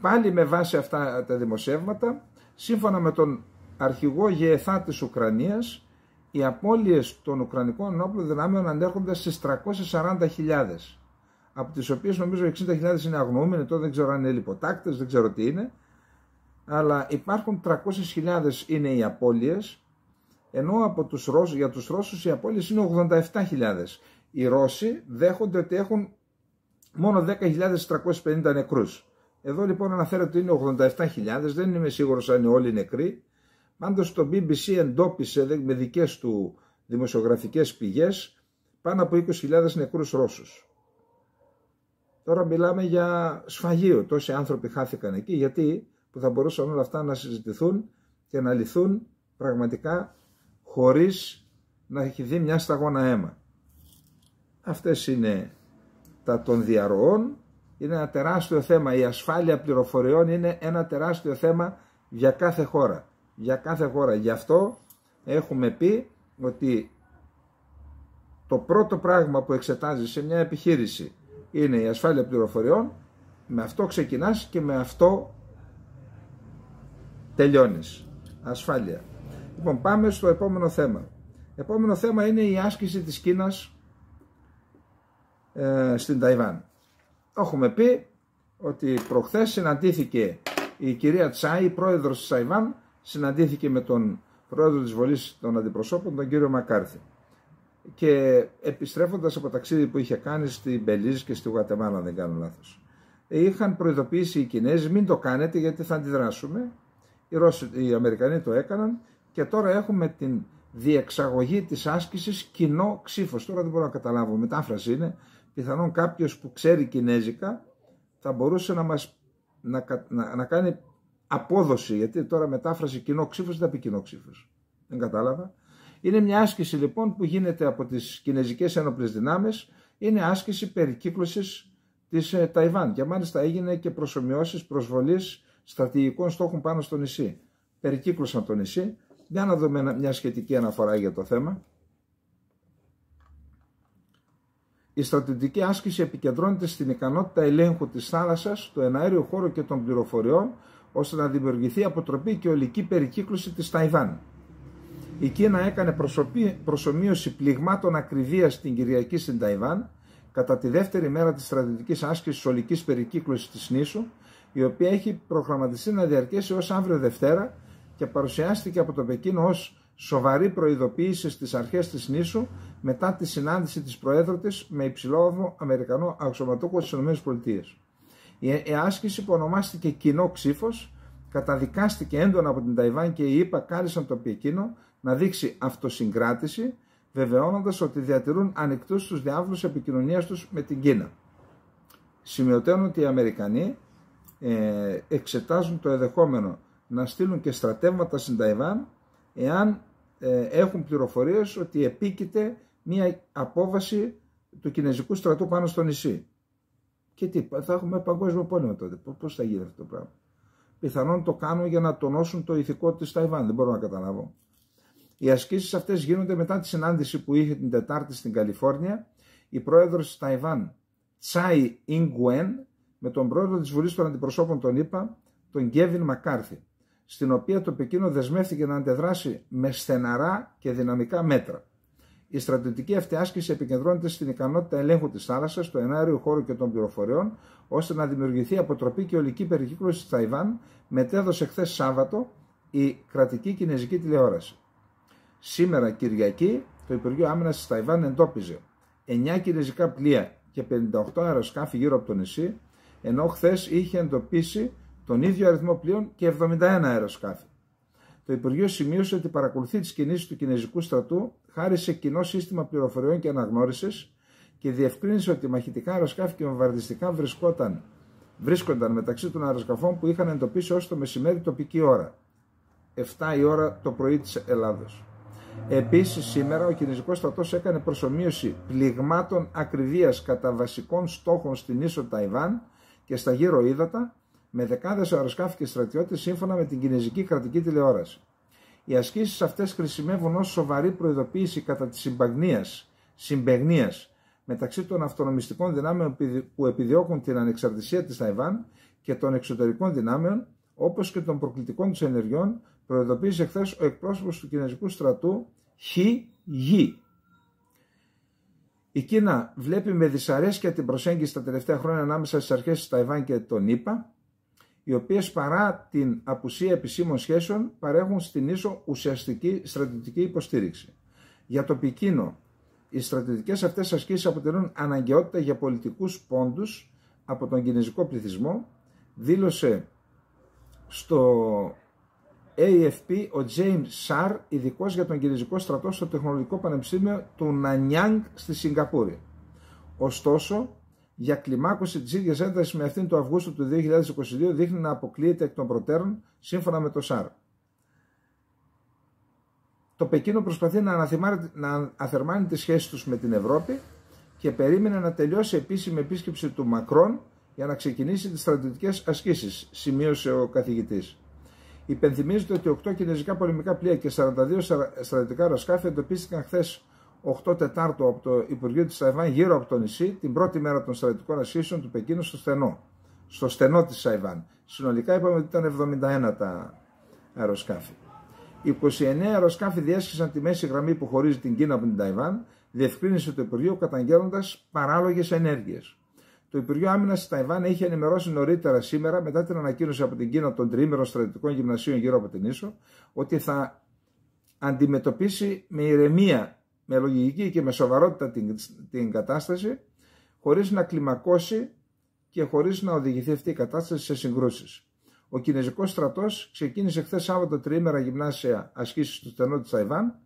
πάλι με βάση αυτά τα δημοσιεύματα, σύμφωνα με τον αρχηγό ΓΕΘΑ της Ουκρανίας, οι απώλειες των Ουκρανικών όπλων δυνάμεων ανέρχονται στις τριακόσιες σαράντα χιλιάδες, από τις οποίες νομίζω εξήντα χιλιάδες είναι αγνοούμενοι, τώρα δεν ξέρω αν είναι λιποτάκτες, δεν ξέρω τι είναι, αλλά υπάρχουν τριακόσιες χιλιάδες είναι οι απώλειες, ενώ από τους Ρώσους, για τους Ρώσους οι απώλειες είναι ογδόντα επτά χιλιάδες. Οι Ρώσοι δέχονται ότι έχουν μόνο δέκα χιλιάδες τριακόσιους πενήντα νεκρούς. Εδώ λοιπόν αναφέρεται ότι είναι ογδόντα επτά χιλιάδες, δεν είμαι σίγουρος αν είναι όλοι νεκροί. Πάντως το μπι μπι σι εντόπισε με δικές του δημοσιογραφικές πηγές πάνω από είκοσι χιλιάδες νεκρούς Ρώσους. Τώρα μιλάμε για σφαγείο, τόσοι άνθρωποι χάθηκαν εκεί, γιατί που θα μπορούσαν όλα αυτά να συζητηθούν και να λυθούν πραγματικά χωρίς να έχει δει μια σταγόνα αίμα. Αυτές είναι τα των διαρροών, είναι ένα τεράστιο θέμα, η ασφάλεια πληροφοριών είναι ένα τεράστιο θέμα για κάθε χώρα. Για κάθε χώρα. Γι' αυτό έχουμε πει ότι το πρώτο πράγμα που εξετάζει σε μια επιχείρηση είναι η ασφάλεια πληροφοριών, με αυτό ξεκινάς και με αυτό τελειώνεις. Ασφάλεια. Λοιπόν, πάμε στο επόμενο θέμα. Επόμενο θέμα είναι η άσκηση της Κίνας ε, στην Ταϊβάν. Έχουμε πει ότι προχθές συναντήθηκε η κυρία Τσάι, πρόεδρος της Ταϊβάν, συναντήθηκε με τον πρόεδρο της Βολής των Αντιπροσώπων, τον κύριο Μακάρθη, και επιστρέφοντας από ταξίδι που είχε κάνει στην Μπελίζ και στη Γουατεμάλα, αν δεν κάνω λάθος, είχαν προειδοποιήσει οι Κινέζοι, μην το κάνετε γιατί θα αντιδράσουμε. Οι, Ρώσοι, οι Αμερικανοί το έκαναν και τώρα έχουμε την διεξαγωγή της άσκησης κοινό ξύφος. Τώρα δεν μπορώ να καταλάβω, μετάφραση είναι, πιθανόν κάποιος που ξέρει Κινέζικα θα μπορούσε να, μας, να, να, να κάνει απόδοση, γιατί τώρα μετάφραση κοινό ξύφος δεν θα πει κοινό ξύφος. Δεν κατάλαβα. Είναι μια άσκηση λοιπόν που γίνεται από τις κινέζικες ένοπλες δυνάμεις, είναι άσκηση περικύκλωσης της Ταϊβάν και μάλιστα έγινε και προσομοιώσεις προσβολής στρατηγικών στόχων πάνω στο νησί. Περικύκλωσαν το νησί. Για να δούμε μια σχετική αναφορά για το θέμα. Η στρατιωτική άσκηση επικεντρώνεται στην ικανότητα ελέγχου της θάλασσας, του εναέριου χώρου και των πληροφοριών, ώστε να δημιουργηθεί αποτροπή και ολική περικύκλωση της Ταϊβάν. Η Κίνα έκανε προσομοίωση πληγμάτων ακριβίας την Κυριακή στην Ταϊβάν, κατά τη δεύτερη μέρα της στρατιωτικής άσκησης ολικής περικύκλωσης της νήσου, η οποία έχει προγραμματιστεί να διαρκέσει ως αύριο Δευτέρα και παρουσιάστηκε από το Πεκίνο ως σοβαρή προειδοποίηση στις αρχές της νήσου μετά τη συνάντηση της Προέδρου της με υψηλόβαθμο Αμερικανό αξιωματούχο της ΗΠΑ. Η άσκηση που ονομάστηκε Κοινό Ξήφος καταδικάστηκε έντονα από την Ταϊβάν και οι ΗΠΑ κάλεσαν το Πεκίνο να δείξει αυτοσυγκράτηση, βεβαιώνοντας ότι διατηρούν ανοιχτούς τους διάβλους επικοινωνίας τους με την Κίνα. Σημειωτέων ότι οι Αμερικανοί ε, εξετάζουν το ενδεχόμενο να στείλουν και στρατεύματα στην Ταϊβάν εάν ε, έχουν πληροφορίες ότι επίκειται μια απόβαση του κινέζικου στρατού πάνω στο νησί. Και τι, θα έχουμε παγκόσμιο πόλεμο τότε. Πώς θα γίνει αυτό το πράγμα? Πιθανόν το κάνουν για να τονώσουν το ηθικό της Ταϊβάν, δεν μπορώ να καταλάβω. Οι ασκήσεις αυτές γίνονται μετά τη συνάντηση που είχε την Τετάρτη στην Καλιφόρνια η πρόεδρος της Ταϊβάν, Τσάι Ινγκουέν, με τον πρόεδρο της Βουλής των Αντιπροσώπων των ΗΠΑ, τον Κέβιν Μακάρθι, στην οποία το Πεκίνο δεσμεύτηκε να αντιδράσει με στεναρά και δυναμικά μέτρα. Η στρατιωτική αυτή άσκηση επικεντρώνεται στην ικανότητα ελέγχου της θάλασσας, του εναέριου χώρου και των πληροφοριών, ώστε να δημιουργηθεί αποτροπή και ολική περικύκλωση της Ταϊβάν, μετέδωσε χθες Σάββατο η κρατική κινέζικη τηλεόραση. Σήμερα, Κυριακή, το Υπουργείο Άμυνας της Ταϊβάν εντόπιζε εννιά κινέζικα πλοία και πενήντα οκτώ αεροσκάφη γύρω από το νησί, ενώ χθες είχε εντοπίσει τον ίδιο αριθμό πλοίων και εβδομήντα ένα αεροσκάφη. Το Υπουργείο σημείωσε ότι παρακολουθεί τις κινήσεις του κινέζικου στρατού χάρη σε κοινό σύστημα πληροφοριών και αναγνώρισης και διευκρίνησε ότι μαχητικά αεροσκάφη και βομβαρδιστικά βρισκόταν, βρίσκονταν μεταξύ των αεροσκαφών που είχαν εντοπίσει ως το μεσημέρι τοπική ώρα, εφτά η ώρα το πρωί της Ελλάδος. Επίσης, σήμερα ο κινέζικος στρατός έκανε προσομοίωση πληγμάτων ακριβίας κατά βασικών στόχων στην ίσο Ταϊβάν και στα γύρω ύδατα, με δεκάδες αεροσκάφη και στρατιώτες σύμφωνα με την κινέζικη κρατική τηλεόραση. Οι ασκήσεις αυτές χρησιμεύουν ως σοβαρή προειδοποίηση κατά της συμπαγνίας, συμπεγνίας μεταξύ των αυτονομιστικών δυνάμεων που επιδιώκουν την ανεξαρτησία της Ταϊβάν και των εξωτερικών δυνάμεων, όπως και των προκλητικών τους ενεργειών, προειδοποίησε χθες ο εκπρόσωπος του κινέζικου στρατού, Χι Γι. Η Κίνα βλέπει με δυσαρέσκεια την προσέγγιση τα τελευταία χρόνια ανάμεσα στις αρχές της Ταϊβάν και των ΗΠΑ, οι οποίες παρά την απουσία επισήμων σχέσεων παρέχουν στην ίσο ουσιαστική στρατιωτική υποστήριξη. Για το Πεκίνο, οι στρατιωτικές αυτές ασκήσεις αποτελούν αναγκαιότητα για πολιτικούς πόντους από τον κινέζικο πληθυσμό, δήλωσε στο έι εφ πι ο James Σαρ, ειδικός για τον κινέζικο στρατό στο Τεχνολογικό Πανεπιστήμιο του Νανιάνγκ στη Σιγκαπούρη. Ωστόσο, για κλιμάκωση της ίδιας έντασης με αυτήν του Αυγούστου του δύο χιλιάδες είκοσι δύο δείχνει να αποκλείεται εκ των προτέρων, σύμφωνα με το Σαρ. Το Πεκίνο προσπαθεί να, να αθερμάνει τις σχέσεις τους με την Ευρώπη και περίμενε να τελειώσει επίσημη επίσκεψη του Μακρόν για να ξεκινήσει τις στρατιωτικές ασκήσεις, σημείωσε ο καθηγητής. Υπενθυμίζεται ότι οκτώ κινέζικα πολεμικά πλοία και σαράντα δύο στρατιωτικά αεροσκάφη εντοπίστηκαν χθες οκτώ Τετάρτου από το Υπουργείο της Ταϊβάν γύρω από το νησί, την πρώτη μέρα των στρατιωτικών ασκήσεων του Πεκίνου στο στενό, στο στενό της Ταϊβάν. Συνολικά είπαμε ότι ήταν εβδομήντα ένα τα αεροσκάφη. είκοσι εννέα αεροσκάφη διέσχισαν τη μέση γραμμή που χωρίζει την Κίνα από την Ταϊβάν, διευκρίνησε το Υπουργείο καταγγέλλοντας παράλογες ενέργειες. Το Υπουργείο Άμυνας της Ταϊβάν είχε ενημερώσει νωρίτερα σήμερα, μετά την ανακοίνωση από την Κίνα των τριήμερων στρατιωτικών γυμνασίων γύρω από την ίσο, ότι θα αντιμετωπίσει με ηρεμία, με λογική και με σοβαρότητα την, την κατάσταση, χωρίς να κλιμακώσει και χωρίς να οδηγηθεί αυτή η κατάσταση σε συγκρούσεις. Ο κινέζικος στρατός ξεκίνησε χθες Σάββατο τριήμερα γυμνάσια ασκήσεις στο στενό της Ταϊβάν.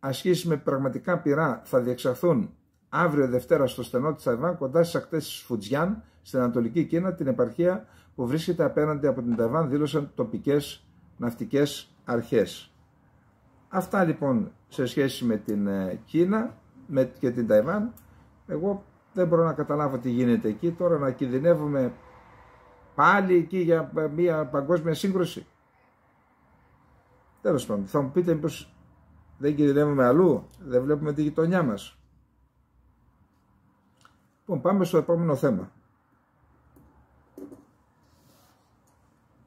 Ασκήσεις με πραγματικά πυρά θα διεξαχθούν αύριο Δευτέρα στο στενό της Ταϊβάν, κοντά στις ακτές της Φουτζιάν, στην Ανατολική Κίνα, την επαρχία που βρίσκεται απέναντι από την Ταϊβάν, δήλωσαν τοπικές ναυτικές αρχές. Αυτά λοιπόν σε σχέση με την Κίνα και την Ταϊβάν. Εγώ Δεν μπορώ να καταλάβω τι γίνεται εκεί. Τώρα να κινδυνεύουμε πάλι εκεί για μια παγκόσμια σύγκρουση. Τέλος πάντων, θα μου πείτε μήπως δεν κινδυνεύουμε αλλού, δεν βλέπουμε τη γειτονιά μας. Λοιπόν, πάμε στο επόμενο θέμα.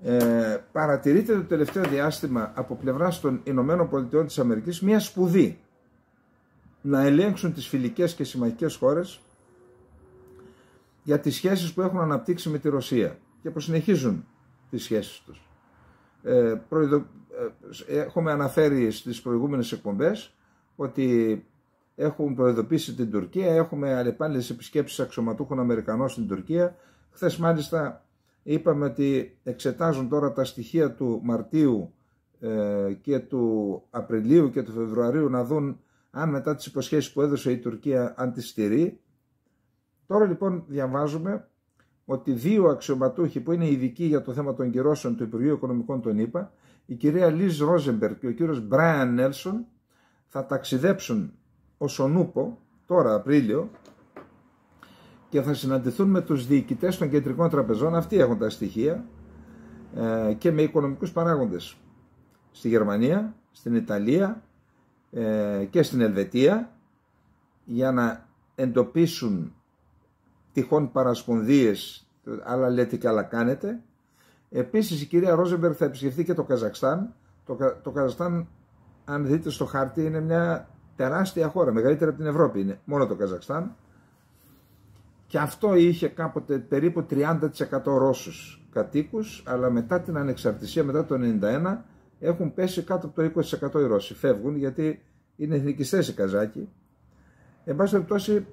Ε, παρατηρείται το τελευταίο διάστημα από πλευράς των Ηνωμένων Πολιτειών της Αμερικής μια σπουδή να ελέγξουν τις φιλικές και συμμαχικές χώρες για τις σχέσεις που έχουν αναπτύξει με τη Ρωσία και που συνεχίζουν τις σχέσεις τους. Ε, προειδο... ε, έχουμε αναφέρει στις προηγούμενες εκπομπές ότι έχουν προειδοποιήσει την Τουρκία, έχουμε αλλεπάλληλες επισκέψεις αξιωματούχων Αμερικανών στην Τουρκία. Χθες μάλιστα είπαμε ότι εξετάζουν τώρα τα στοιχεία του Μαρτίου ε, και του Απριλίου και του Φεβρουαρίου να δουν αν μετά τις υποσχέσεις που έδωσε η Τουρκία αν τις στηρεί. Τώρα λοιπόν διαβάζουμε ότι δύο αξιωματούχοι που είναι ειδικοί για το θέμα των κυρώσεων του Υπουργείου Οικονομικών των ΗΠΑ, η κυρία Λιζ Ρόζενμπεργκ και ο κύριος Μπράιαν Νέλσον, θα ταξιδέψουν ως ονούπο τώρα Απρίλιο και θα συναντηθούν με τους διοικητές των κεντρικών τραπεζών, αυτοί έχουν τα στοιχεία, και με οικονομικούς παράγοντες στη Γερμανία, στην Ιταλία και στην Ελβετία για να εντοπίσουν τυχόν παρασπονδίες, αλλά λέτε και άλλα κάνετε. Επίσης η κυρία Ρόζενμπεργκ θα επισκεφθεί και το Καζακστάν. Το, το Καζακστάν, αν δείτε στο χάρτη, είναι μια τεράστια χώρα, μεγαλύτερη από την Ευρώπη είναι μόνο το Καζακστάν. Και αυτό είχε κάποτε περίπου τριάντα τοις εκατό Ρώσους κατοίκους, αλλά μετά την ανεξαρτησία, μετά το ενενήντα ένα, έχουν πέσει κάτω από το είκοσι τοις εκατό οι Ρώσοι. Φεύγουν γιατί είναι εθνικιστές οι Καζάκοι. Εν πάση περιπτώσει,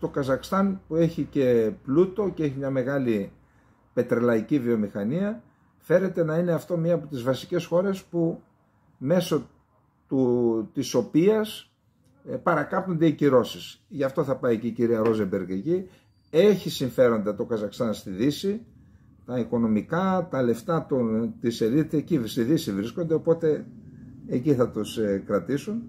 το Καζακστάν που έχει και πλούτο και έχει μια μεγάλη πετρελαϊκή βιομηχανία, φέρεται να είναι αυτό μία από τις βασικές χώρες που μέσω του, της οποίας παρακάπτονται οι κυρώσεις. Γι' αυτό θα πάει και η κυρία Ρόζενμπεργκ εκεί. Έχει συμφέροντα το Καζακστάν στη Δύση, τα οικονομικά, τα λεφτά των, της ελίτ εκεί στη Δύση βρίσκονται, οπότε εκεί θα τους ε, κρατήσουν.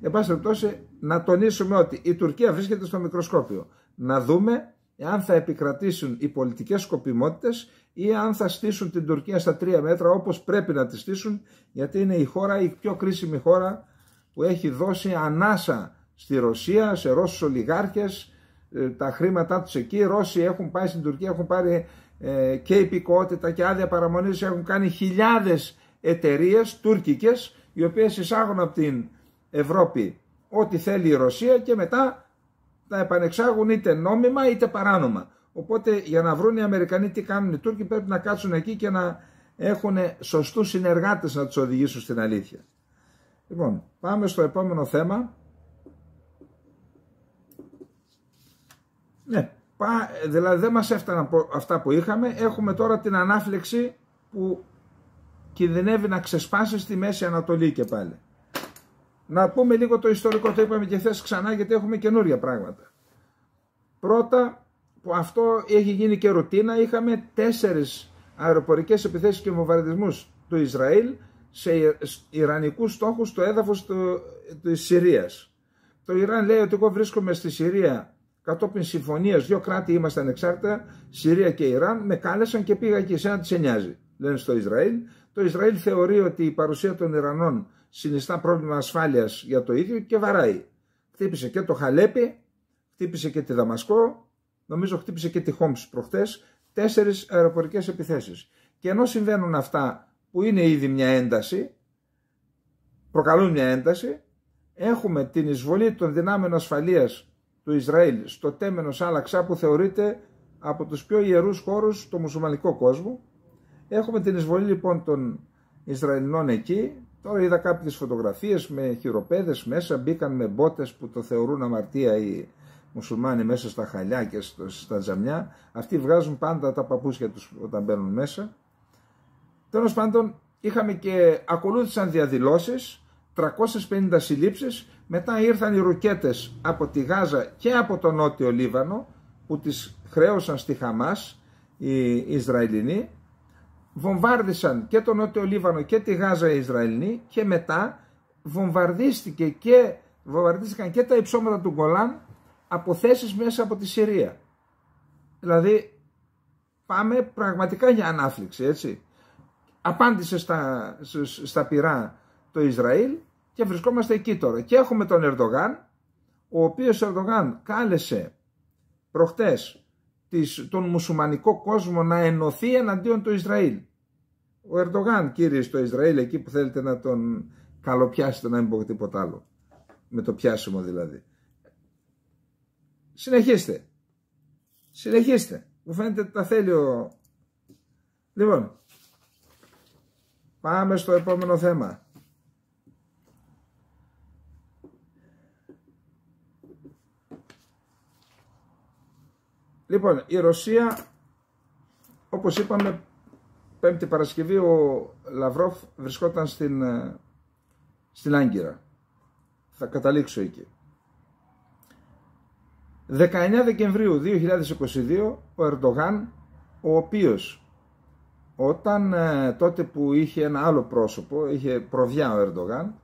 Εν πάση περιπτώσει, να τονίσουμε ότι η Τουρκία βρίσκεται στο μικροσκόπιο. Να δούμε αν θα επικρατήσουν οι πολιτικές σκοπιμότητες ή αν θα στήσουν την Τουρκία στα τρία μέτρα όπως πρέπει να τη στήσουν, γιατί είναι η χώρα, η πιο κρίσιμη χώρα που έχει δώσει ανάσα στη Ρωσία, σε Ρώσους ολιγάρχες, τα χρήματά τους εκεί. Οι Ρώσοι έχουν πάει στην Τουρκία, έχουν πάρει ε, και υπηκότητα και άδεια παραμονής, έχουν κάνει χιλιάδες εταιρείες τουρκικές, οι οποίες εισάγουν από την Ευρώπη ό,τι θέλει η Ρωσία και μετά τα επανεξάγουν είτε νόμιμα είτε παράνομα. Οπότε για να βρουν οι Αμερικανοί τι κάνουν οι Τούρκοι, πρέπει να κάτσουν εκεί και να έχουν σωστούς συνεργάτες να τους οδηγήσουν στην αλήθεια. Λοιπόν, πάμε στο επόμενο θέμα. Ναι, πά, δηλαδή δεν μας έφταναν αυτά που είχαμε. Έχουμε τώρα την ανάφλεξη που κινδυνεύει να ξεσπάσει στη Μέση Ανατολή και πάλι. Να πούμε λίγο το ιστορικό, το είπαμε και χθες ξανά γιατί έχουμε καινούργια πράγματα. Πρώτα, που αυτό έχει γίνει και ρουτίνα, είχαμε τέσσερις αεροπορικές επιθέσεις και βομβαρδισμούς του Ισραήλ σε ιρανικούς στόχους στο έδαφος του, της Συρίας. Το Ιράν λέει ότι εγώ βρίσκομαι στη Συρία κατόπιν συμφωνίας, δύο κράτη είμαστε ανεξάρτητα, Συρία και Ιράν, με κάλεσαν και πήγα και εσένα τι σε νοιάζει, λένε στο Ισραήλ. Το Ισραήλ θεωρεί ότι η παρουσία των Ιρανών συνιστά πρόβλημα ασφάλειας για το ίδιο και βαράει. Χτύπησε και το Χαλέπι, χτύπησε και τη Δαμασκό, νομίζω χτύπησε και τη Χόμς προχτές, τέσσερις αεροπορικές επιθέσεις. Και ενώ συμβαίνουν αυτά που είναι ήδη μια ένταση, προκαλούν μια ένταση, έχουμε την εισβολή των δυνάμεων ασφαλείας του Ισραήλ στο τέμενος Αλαξά, που θεωρείται από τους πιο ιερούς χώρους του μουσουλμανικού κόσμου. Έχουμε την εισβολή λοιπόν των Ισραηλινών εκεί. Τώρα είδα κάποιες φωτογραφίες με χειροπέδες μέσα, μπήκαν με μπότες που το θεωρούν αμαρτία οι μουσουλμάνοι μέσα στα χαλιά και στα τζαμιά. Αυτοί βγάζουν πάντα τα παπούσια τους όταν μπαίνουν μέσα. Τέλος πάντων, είχαμε και ακολούθησαν διαδηλώσεις, τριακόσιες πενήντα συλλήψεις, μετά ήρθαν οι ρουκέτες από τη Γάζα και από τον Νότιο Λίβανο που τις χρέωσαν στη Χαμάς οι Ισραηλινοί. Βομβάρδισαν και τον Νότιο Λίβανο και τη Γάζα οι Ισραηλινοί και μετά βομβαρδίστηκε και, βομβαρδίστηκαν και τα υψώματα του Γκολάν αποθέσεις μέσα από τη Συρία. Δηλαδή πάμε πραγματικά για ανάφλιξη, έτσι. Απάντησε στα, στα πυρά το Ισραήλ και βρισκόμαστε εκεί τώρα. Και έχουμε τον Ερντογάν, ο οποίος Ερντογάν κάλεσε προχτές της, τον μουσουμανικό κόσμο να ενωθεί εναντίον του Ισραήλ. Ο Ερντογάν, κύριε, στο Ισραήλ, εκεί που θέλετε να τον καλοπιάσετε, να μην πω τίποτα άλλο, με το πιάσιμο δηλαδή. Συνεχίστε. Συνεχίστε. Μου φαίνεται τα θέλει ο... Λοιπόν, πάμε στο επόμενο θέμα. Λοιπόν, η Ρωσία, όπως είπαμε, Πέμπτη Παρασκευή ο Λαυρόφ βρισκόταν στην, στην Άγκυρα. Θα καταλήξω εκεί. δεκαεννέα Δεκεμβρίου δύο χιλιάδες είκοσι δύο ο Ερντογάν, ο οποίος όταν τότε που είχε ένα άλλο πρόσωπο, είχε προβιά ο Ερντογάν,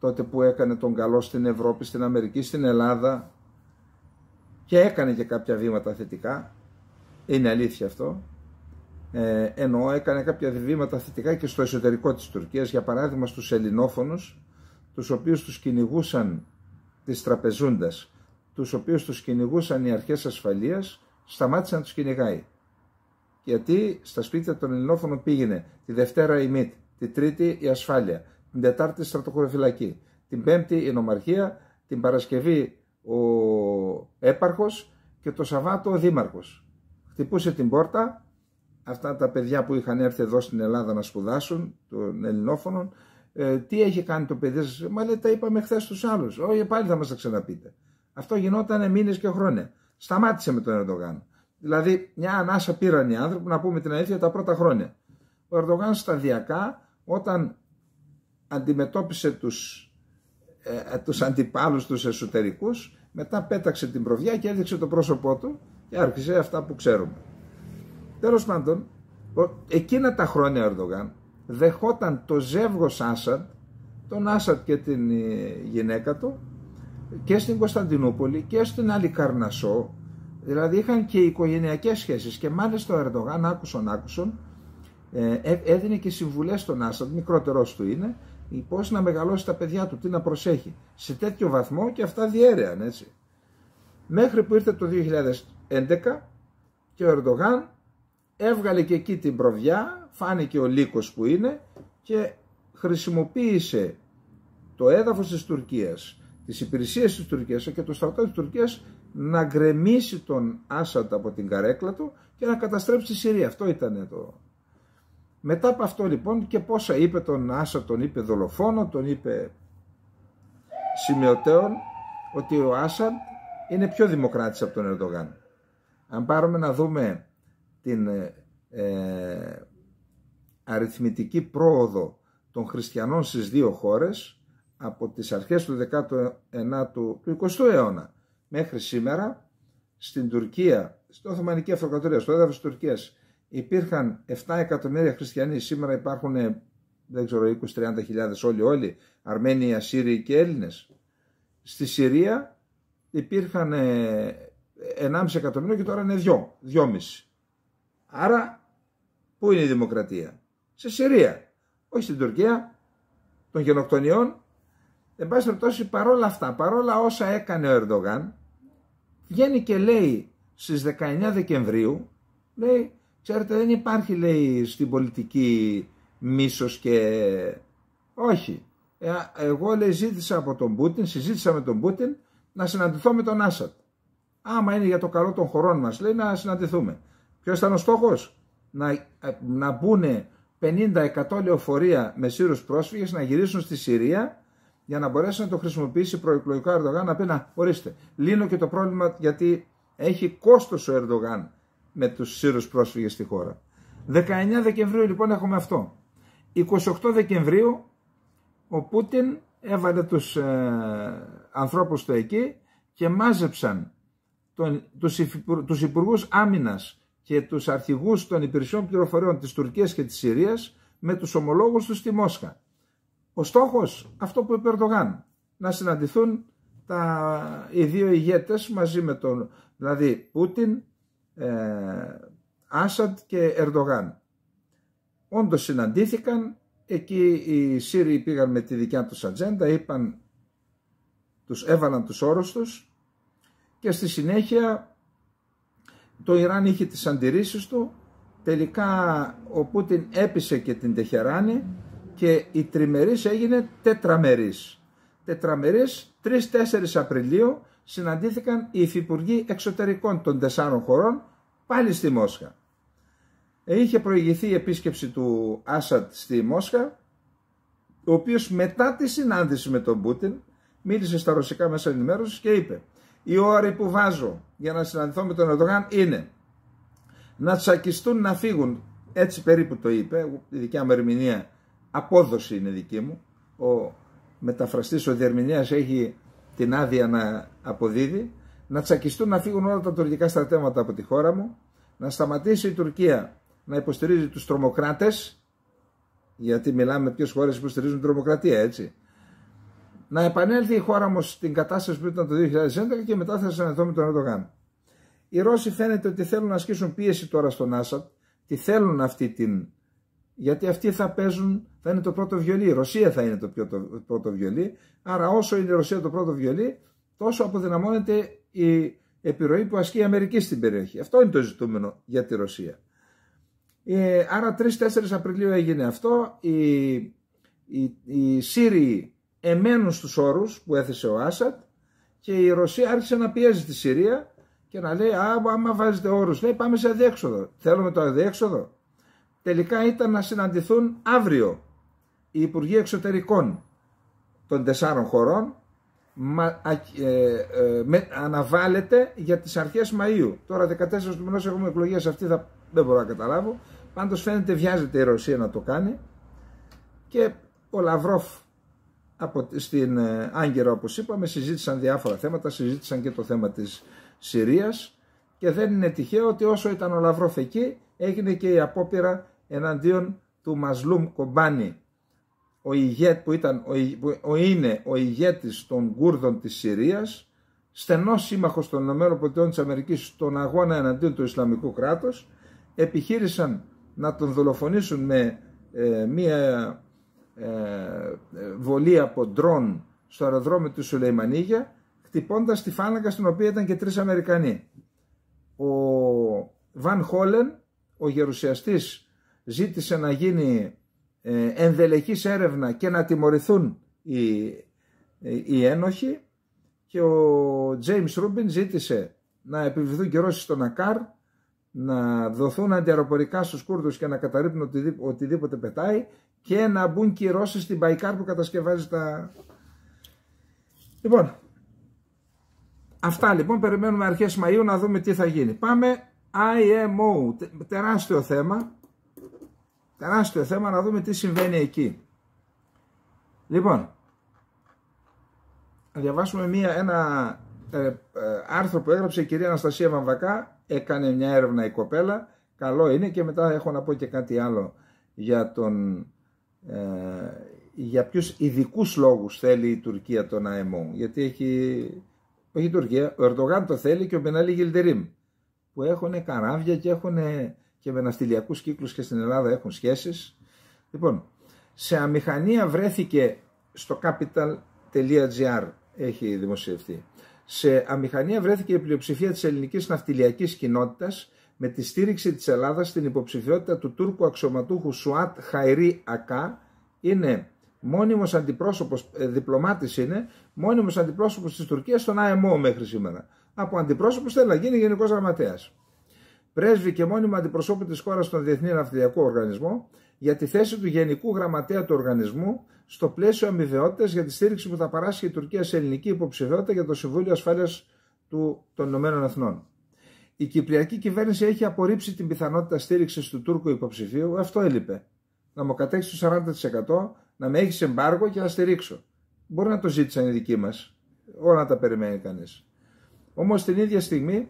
τότε που έκανε τον καλό στην Ευρώπη, στην Αμερική, στην Ελλάδα και έκανε και κάποια βήματα θετικά, είναι αλήθεια αυτό, ε, ενώ έκανε κάποια βήματα θετικά και στο εσωτερικό της Τουρκίας, για παράδειγμα στους ελληνόφωνους, τους οποίους τους κυνηγούσαν της τραπεζούντας, τους οποίους τους κυνηγούσαν οι αρχές ασφαλείας, σταμάτησαν να τους κυνηγάει. Γιατί στα σπίτια των ελληνόφωνων πήγαινε τη Δευτέρα η ΜΙΤ, τη Τρίτη η Ασφάλεια, την Τετάρτη η Στρατοχωροφυλακή, την Πέμπτη η Νομαρχία, την Παρασκευή ο Έπαρχος και το Σαββάτο ο Δήμαρχος. Χτυπούσε την πόρτα, αυτά τα παιδιά που είχαν έρθει εδώ στην Ελλάδα να σπουδάσουν, των ελληνόφωνων, ε, τι έχει κάνει το παιδί σας, μα λέει, τα είπαμε χθες στους άλλους, όχι πάλι θα μας τα ξαναπείτε. Αυτό γινόταν μήνες και χρόνια. Σταμάτησε με τον Ερντογάν. Δηλαδή, μια ανάσα πήραν οι άνθρωποι, να πούμε την αλήθεια, τα πρώτα χρόνια. Ο Ερντογάν σταδιακά, όταν αντιμετώπισε τους, ε, τους αντιπάλους, τους εσωτερικούς, μετά πέταξε την προβιά και έδειξε το πρόσωπό του και άρχισε αυτά που ξέρουμε. Τέλος πάντων, εκείνα τα χρόνια ο Ερντογάν δεχόταν το ζεύγος Άσαντ, τον Άσαντ και την γυναίκα του, και στην Κωνσταντινούπολη και στην Αλικαρνασσό, δηλαδή είχαν και οικογενειακές σχέσεις και μάλιστα ο Ερντογάν άκουσον άκουσον έδινε και συμβουλές στον Άσαντ, μικρότερος του είναι, πώς να μεγαλώσει τα παιδιά του, τι να προσέχει, σε τέτοιο βαθμό και αυτά διέρεαν, έτσι. Μέχρι που ήρθε το δύο χιλιάδες έντεκα και ο Ερντογάν έβγαλε και εκεί την προβιά, φάνηκε ο λύκος που είναι και χρησιμοποίησε το έδαφος της Τουρκίας, τις υπηρεσίες της Τουρκίας και το στρατό της Τουρκίας να γκρεμίσει τον Άσαντ από την καρέκλα του και να καταστρέψει τη Συρία. Αυτό ήταν το... Μετά από αυτό λοιπόν και πόσα είπε τον Άσαντ, τον είπε δολοφόνο, τον είπε σημειωτέων, ότι ο Άσαντ είναι πιο δημοκράτης από τον Ερντογάν. Αν πάρουμε να δούμε την ε, αριθμητική πρόοδο των χριστιανών στις δύο χώρες, από τις αρχές του δέκατου ένατου του εικοστού αιώνα μέχρι σήμερα, στην Τουρκία, στην Οθωμανική Αυτοκρατορία, στο έδαφος της Τουρκίας, υπήρχαν επτά εκατομμύρια χριστιανοί, σήμερα υπάρχουν, δεν ξέρω, είκοσι με τριάντα χιλιάδες όλοι, όλοι, Αρμένοι, Ασσύριοι και Έλληνες. Στη Συρία υπήρχαν ενάμιση εκατομμύριο και τώρα είναι δυόμιση. Άρα, πού είναι η δημοκρατία? Σε Συρία, όχι στην Τουρκία των γενοκτονιών. Εν πάση περιπτώσει, παρόλα αυτά, παρόλα όσα έκανε ο Ερντογάν, βγαίνει και λέει στις δεκαεννέα Δεκεμβρίου, λέει, ξέρετε, δεν υπάρχει, λέει, στην πολιτική μίσος και... Όχι. Ε, εγώ, λέει, ζήτησα από τον Πούτιν, συζήτησα με τον Πούτιν να συναντηθώ με τον Άσαντ. Άμα είναι για το καλό των χωρών μας, λέει, να συναντηθούμε. Ποιος ήταν ο στόχος? Να, να μπουν πενήντα εκατό λεωφορεία με Σύρους πρόσφυγες να γυρίσουν στη Συρία, για να μπορέσει να το χρησιμοποιήσει προεκλογικά ο Ερντογάν, να πει, να, ορίστε, λύνω και το πρόβλημα, γιατί έχει κόστος ο Ερντογάν με τους Σύρους πρόσφυγες στη χώρα. δεκαεννέα Δεκεμβρίου λοιπόν έχουμε αυτό. εικοστή όγδοη Δεκεμβρίου ο Πούτιν έβαλε τους ε, ανθρώπους του εκεί και μάζεψαν τον, τους, υφυπου, τους υπουργούς άμυνας και τους αρχηγούς των υπηρεσιών πληροφοριών της Τουρκίας και της Συρίας με τους ομολόγους τους στη Μόσχα. Ο στόχος, αυτό που είπε ο Ερντογάν, να συναντηθούν τα, οι δύο ηγέτες μαζί με τον, δηλαδή Πούτιν, ε, Ασάντ και Ερντογάν. Όντως συναντήθηκαν, εκεί οι Σύριοι πήγαν με τη δικιά τους ατζέντα, είπαν, τους έβαλαν τους όρους τους και στη συνέχεια το Ιράν είχε τις αντιρρήσεις του. Τελικά ο Πούτιν έπεισε και την Τεχεράνη και η τριμερής έγινε τετραμερής. Τετραμερής τρεις τέσσερις Απριλίου συναντήθηκαν οι υφυπουργοί εξωτερικών των τεσσάρων χωρών πάλι στη Μόσχα. Είχε προηγηθεί η επίσκεψη του Άσαντ στη Μόσχα, ο οποίος μετά τη συνάντηση με τον Πούτιν μίλησε στα ρωσικά μέσα ενημέρωσης και είπε: «Οι όροι που βάζω για να συναντηθώ με τον Ερντογάν είναι να τσακιστούν, να φύγουν», έτσι περίπου το είπε, η δικιά μου ερμηνεία, απόδοση είναι δική μου, ο μεταφραστής, ο διερμηνέας έχει την άδεια να αποδίδει, να τσακιστούν, να φύγουν όλα τα τουρκικά στρατεύματα από τη χώρα μου, να σταματήσει η Τουρκία να υποστηρίζει τους τρομοκράτες, γιατί μιλάμε με ποιες χώρες υποστηρίζουν τρομοκρατία, έτσι, να επανέλθει η χώρα μου στην κατάσταση που ήταν το δύο χιλιάδες έντεκα και μετά θα συναντηθώ με τον Ερντογάν. Οι Ρώσοι φαίνεται ότι θέλουν να ασκήσουν πίεση τώρα στον Άσαντ, τη θέλουν αυτή την, γιατί αυτοί θα παίζουν, θα είναι το πρώτο βιολί, η Ρωσία θα είναι το, πιο το πρώτο βιολί, άρα όσο είναι η Ρωσία το πρώτο βιολί, τόσο αποδυναμώνεται η επιρροή που ασκεί η Αμερική στην περιοχή. Αυτό είναι το ζητούμενο για τη Ρωσία. Ε, άρα τρεις τέσσερις Απριλίου έγινε αυτό, οι, οι, οι Σύριοι εμένουν στους όρους που έθεσε ο Άσαντ και η Ρωσία άρχισε να πιέζει τη Συρία και να λέει, α, άμα βάζετε όρους, λέει, πάμε σε αδιέξοδο. Θέλουμε το αδιέξοδο. Τελικά ήταν να συναντηθούν αύριο οι Υπουργοί Εξωτερικών των τεσσάρων χωρών, μα, ε, ε, με, αναβάλλεται για τις αρχές Μαΐου. Τώρα δεκατέσσερις του μηνός έχουμε εκλογές, αυτή θα, δεν μπορώ να καταλάβω. Πάντως φαίνεται βιάζεται η Ρωσία να το κάνει και ο Λαυρόφ από, στην ε, Άγκυρα, όπως είπαμε, συζήτησαν διάφορα θέματα, συζήτησαν και το θέμα της Συρίας και δεν είναι τυχαίο ότι όσο ήταν ο Λαυρόφ εκεί έγινε και η απόπειρα εναντίον του Μαζλούμ Κομπάνη, ο ηγέτ, που, ήταν, ο, που είναι ο ηγέτης των Κούρδων της Συρίας, στενός σύμμαχος των ΗΠΑ στον αγώνα εναντίον του Ισλαμικού κράτους, επιχείρησαν να τον δολοφονήσουν με ε, μία ε, βολή από ντρόν στο αεροδρόμιο του Σουλεϊμανίγια, χτυπώντας τη φάλαγγα στην οποία ήταν και τρεις Αμερικανοί. Ο Βαν Χόλεν, ο γερουσιαστής, ζήτησε να γίνει ενδελεχής έρευνα και να τιμωρηθούν οι, οι ένοχοι και ο Τζέιμς Ρούμπιν ζήτησε να επιβληθούν κυρώσεις στον Ακάρ, να δοθούν αντιαεροπορικά στους Κούρδους και να καταρρύπνουν οτιδήποτε, οτιδήποτε πετάει και να μπουν κυρώσεις στην Μπαϊκάρ που κατασκευάζει τα... Λοιπόν... Αυτά λοιπόν, περιμένουμε αρχές Μαΐου να δούμε τι θα γίνει. Πάμε άι εμ ο, τε, τεράστιο θέμα, τεράστιο θέμα να δούμε τι συμβαίνει εκεί. Λοιπόν, να διαβάσουμε μία, ένα ε, ε, άρθρο που έγραψε η κυρία Αναστασία Βαμβακά, έκανε μια έρευνα η κοπέλα, καλό είναι, και μετά έχω να πω και κάτι άλλο για τον... Ε, για ποιους ειδικούς λόγους θέλει η Τουρκία τον άι εμ ο, γιατί έχει... Όχι η Τουρκία, ο Ερντογάν το θέλει και ο Μπενάλι Γιλντερίμ, που έχουν καράβια και έχουν και με ναυτιλιακούς κύκλους και στην Ελλάδα έχουν σχέσεις. Λοιπόν, σε αμηχανία βρέθηκε στο κάπιταλ τελεία τζι άρ, έχει δημοσιευτεί. Σε αμηχανία βρέθηκε η πλειοψηφία της ελληνικής ναυτιλιακής κοινότητας με τη στήριξη της Ελλάδας στην υποψηφιότητα του Τούρκου αξιωματούχου Σουάτ Χαϊρή Ακά, είναι... μόνιμος αντιπρόσωπος, διπλωμάτης είναι, μόνιμος αντιπρόσωπος της Τουρκίας στον άι εμ ο μέχρι σήμερα. Από αντιπρόσωπος θέλει να γίνει γενικός γραμματέας. Πρέσβη και μόνιμο αντιπροσώπου της χώρας στον Διεθνή Ναυτιλιακό Οργανισμό για τη θέση του Γενικού Γραμματέα του Οργανισμού στο πλαίσιο αμοιβαιότητας για τη στήριξη που θα παράσχει η Τουρκία σε ελληνική υποψηφιότητα για το Συμβούλιο Ασφάλειας των Ηνωμένων Εθνών. Η κυπριακή κυβέρνηση έχει απορρίψει την πιθανότητα στήριξης του Τούρκου υποψηφίου, αυτό έλειπε. Να μου κατέχει το σαράντα τοις εκατό, να με έχει εμπάργο και να στηρίξω. Μπορεί να το ζήτησαν οι δικοί μας. Όλα τα περιμένει κανείς. Όμως την ίδια στιγμή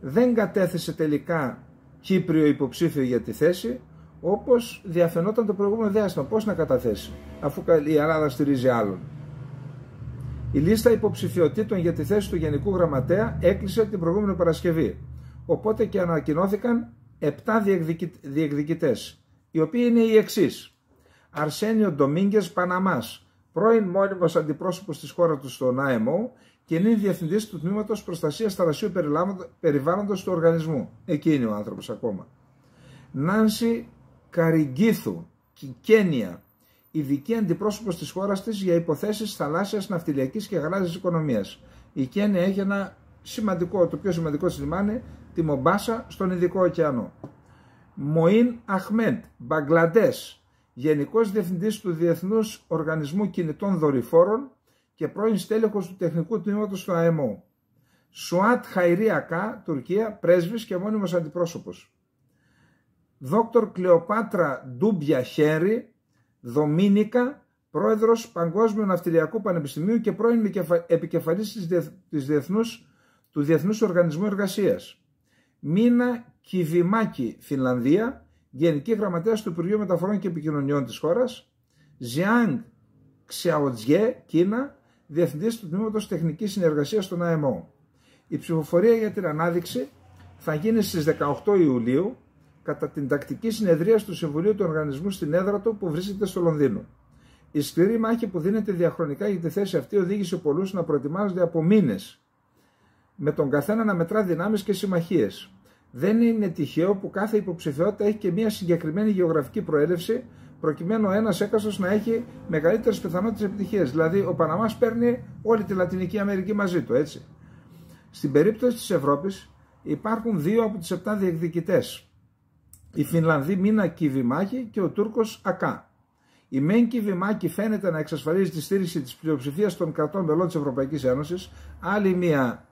δεν κατέθεσε τελικά Κύπριο υποψήφιο για τη θέση, όπως διαφαινόταν το προηγούμενο διάστημα. Πώς να καταθέσει, αφού η Ελλάδα στηρίζει άλλον. Η λίστα υποψηφιωτήτων για τη θέση του Γενικού Γραμματέα έκλεισε την προηγούμενη Παρασκευή. Οπότε και ανακοινώθηκαν επτά διεκδικητές, οι οποίοι είναι οι εξής: Αρσένιο Ντομίνγκες Παναμάς, πρώην μόνιμος αντιπρόσωπος της χώρας του στον ΑΕΜΟ και είναι διευθυντής του Τμήματος Προστασίας Θαλασσίου Περιβάλλοντος του Οργανισμού. Εκεί είναι ο άνθρωπος ακόμα. Νάνση Καριγκίθου, Κένια, ειδική αντιπρόσωπος της χώρας της για υποθέσεις θαλάσσιας, ναυτιλιακής και γαλάζιας οικονομίας. Η Κένια έχει ένα σημαντικό, το πιο σημαντικό της λιμάνι, τη Μομπάσα στον Ειδικό Ωκεανό. Μοΐν Αχμέντ, Μπαγκλαντές, Γενικός Διευθυντής του Διεθνούς Οργανισμού Κινητών Δορυφόρων και πρώην στέλεχος του Τεχνικού Τμήματος του ΑΕΜΟ. Σουάτ Χαϊρή Ακά, Τουρκία, πρέσβης και μόνιμος αντιπρόσωπος. Δόκτωρ Κλεοπάτρα Ντούμπια Χέρι Δομίνικα, πρόεδρος Παγκόσμιου Ναυτιλιακού Πανεπιστημίου και πρώην επικεφαλής της Διεθνούς, του Διεθνούς Οργανισμού Εργασίας. Μίνα Κιβιμάκι, Φινλανδία, Γενική Γραμματέας του Υπουργείου Μεταφορών και Επικοινωνιών της χώρας. Ζιάνγκ Ξιαοτζιέ, Κίνα, Διευθυντής του Τμήματος Τεχνικής Συνεργασίας στον ΑΕΜΟ. Η ψηφοφορία για την ανάδειξη θα γίνει στις δεκαοκτώ Ιουλίου κατά την τακτική συνεδρίαση του Συμβουλίου του Οργανισμού στην έδρα του που βρίσκεται στο Λονδίνο. Η σκληρή μάχη που δίνεται διαχρονικά για τη θέση αυτή οδήγησε πολλούς να προετοιμάζονται από μήνες, με τον καθένα να μετρά δυνάμεις και συμμαχίες. Δεν είναι τυχαίο που κάθε υποψηφιότητα έχει και μια συγκεκριμένη γεωγραφική προέλευση, προκειμένου ο ένας έκαστος να έχει μεγαλύτερες πιθανότητες επιτυχίας. Δηλαδή, ο Παναμάς παίρνει όλη τη Λατινική Αμερική μαζί του, έτσι. Στην περίπτωση της Ευρώπης υπάρχουν δύο από τους επτά διεκδικητές. Η Φινλανδή Μίνα Κιβιμάκι και ο Τούρκος Ακά. Η Μέν Κιβιμάκι φαίνεται να εξασφαλίζει τη στήριξη της πλειοψηφίας των κρατών μελών της Ευρωπαϊκής Ένωσης, άλλη μια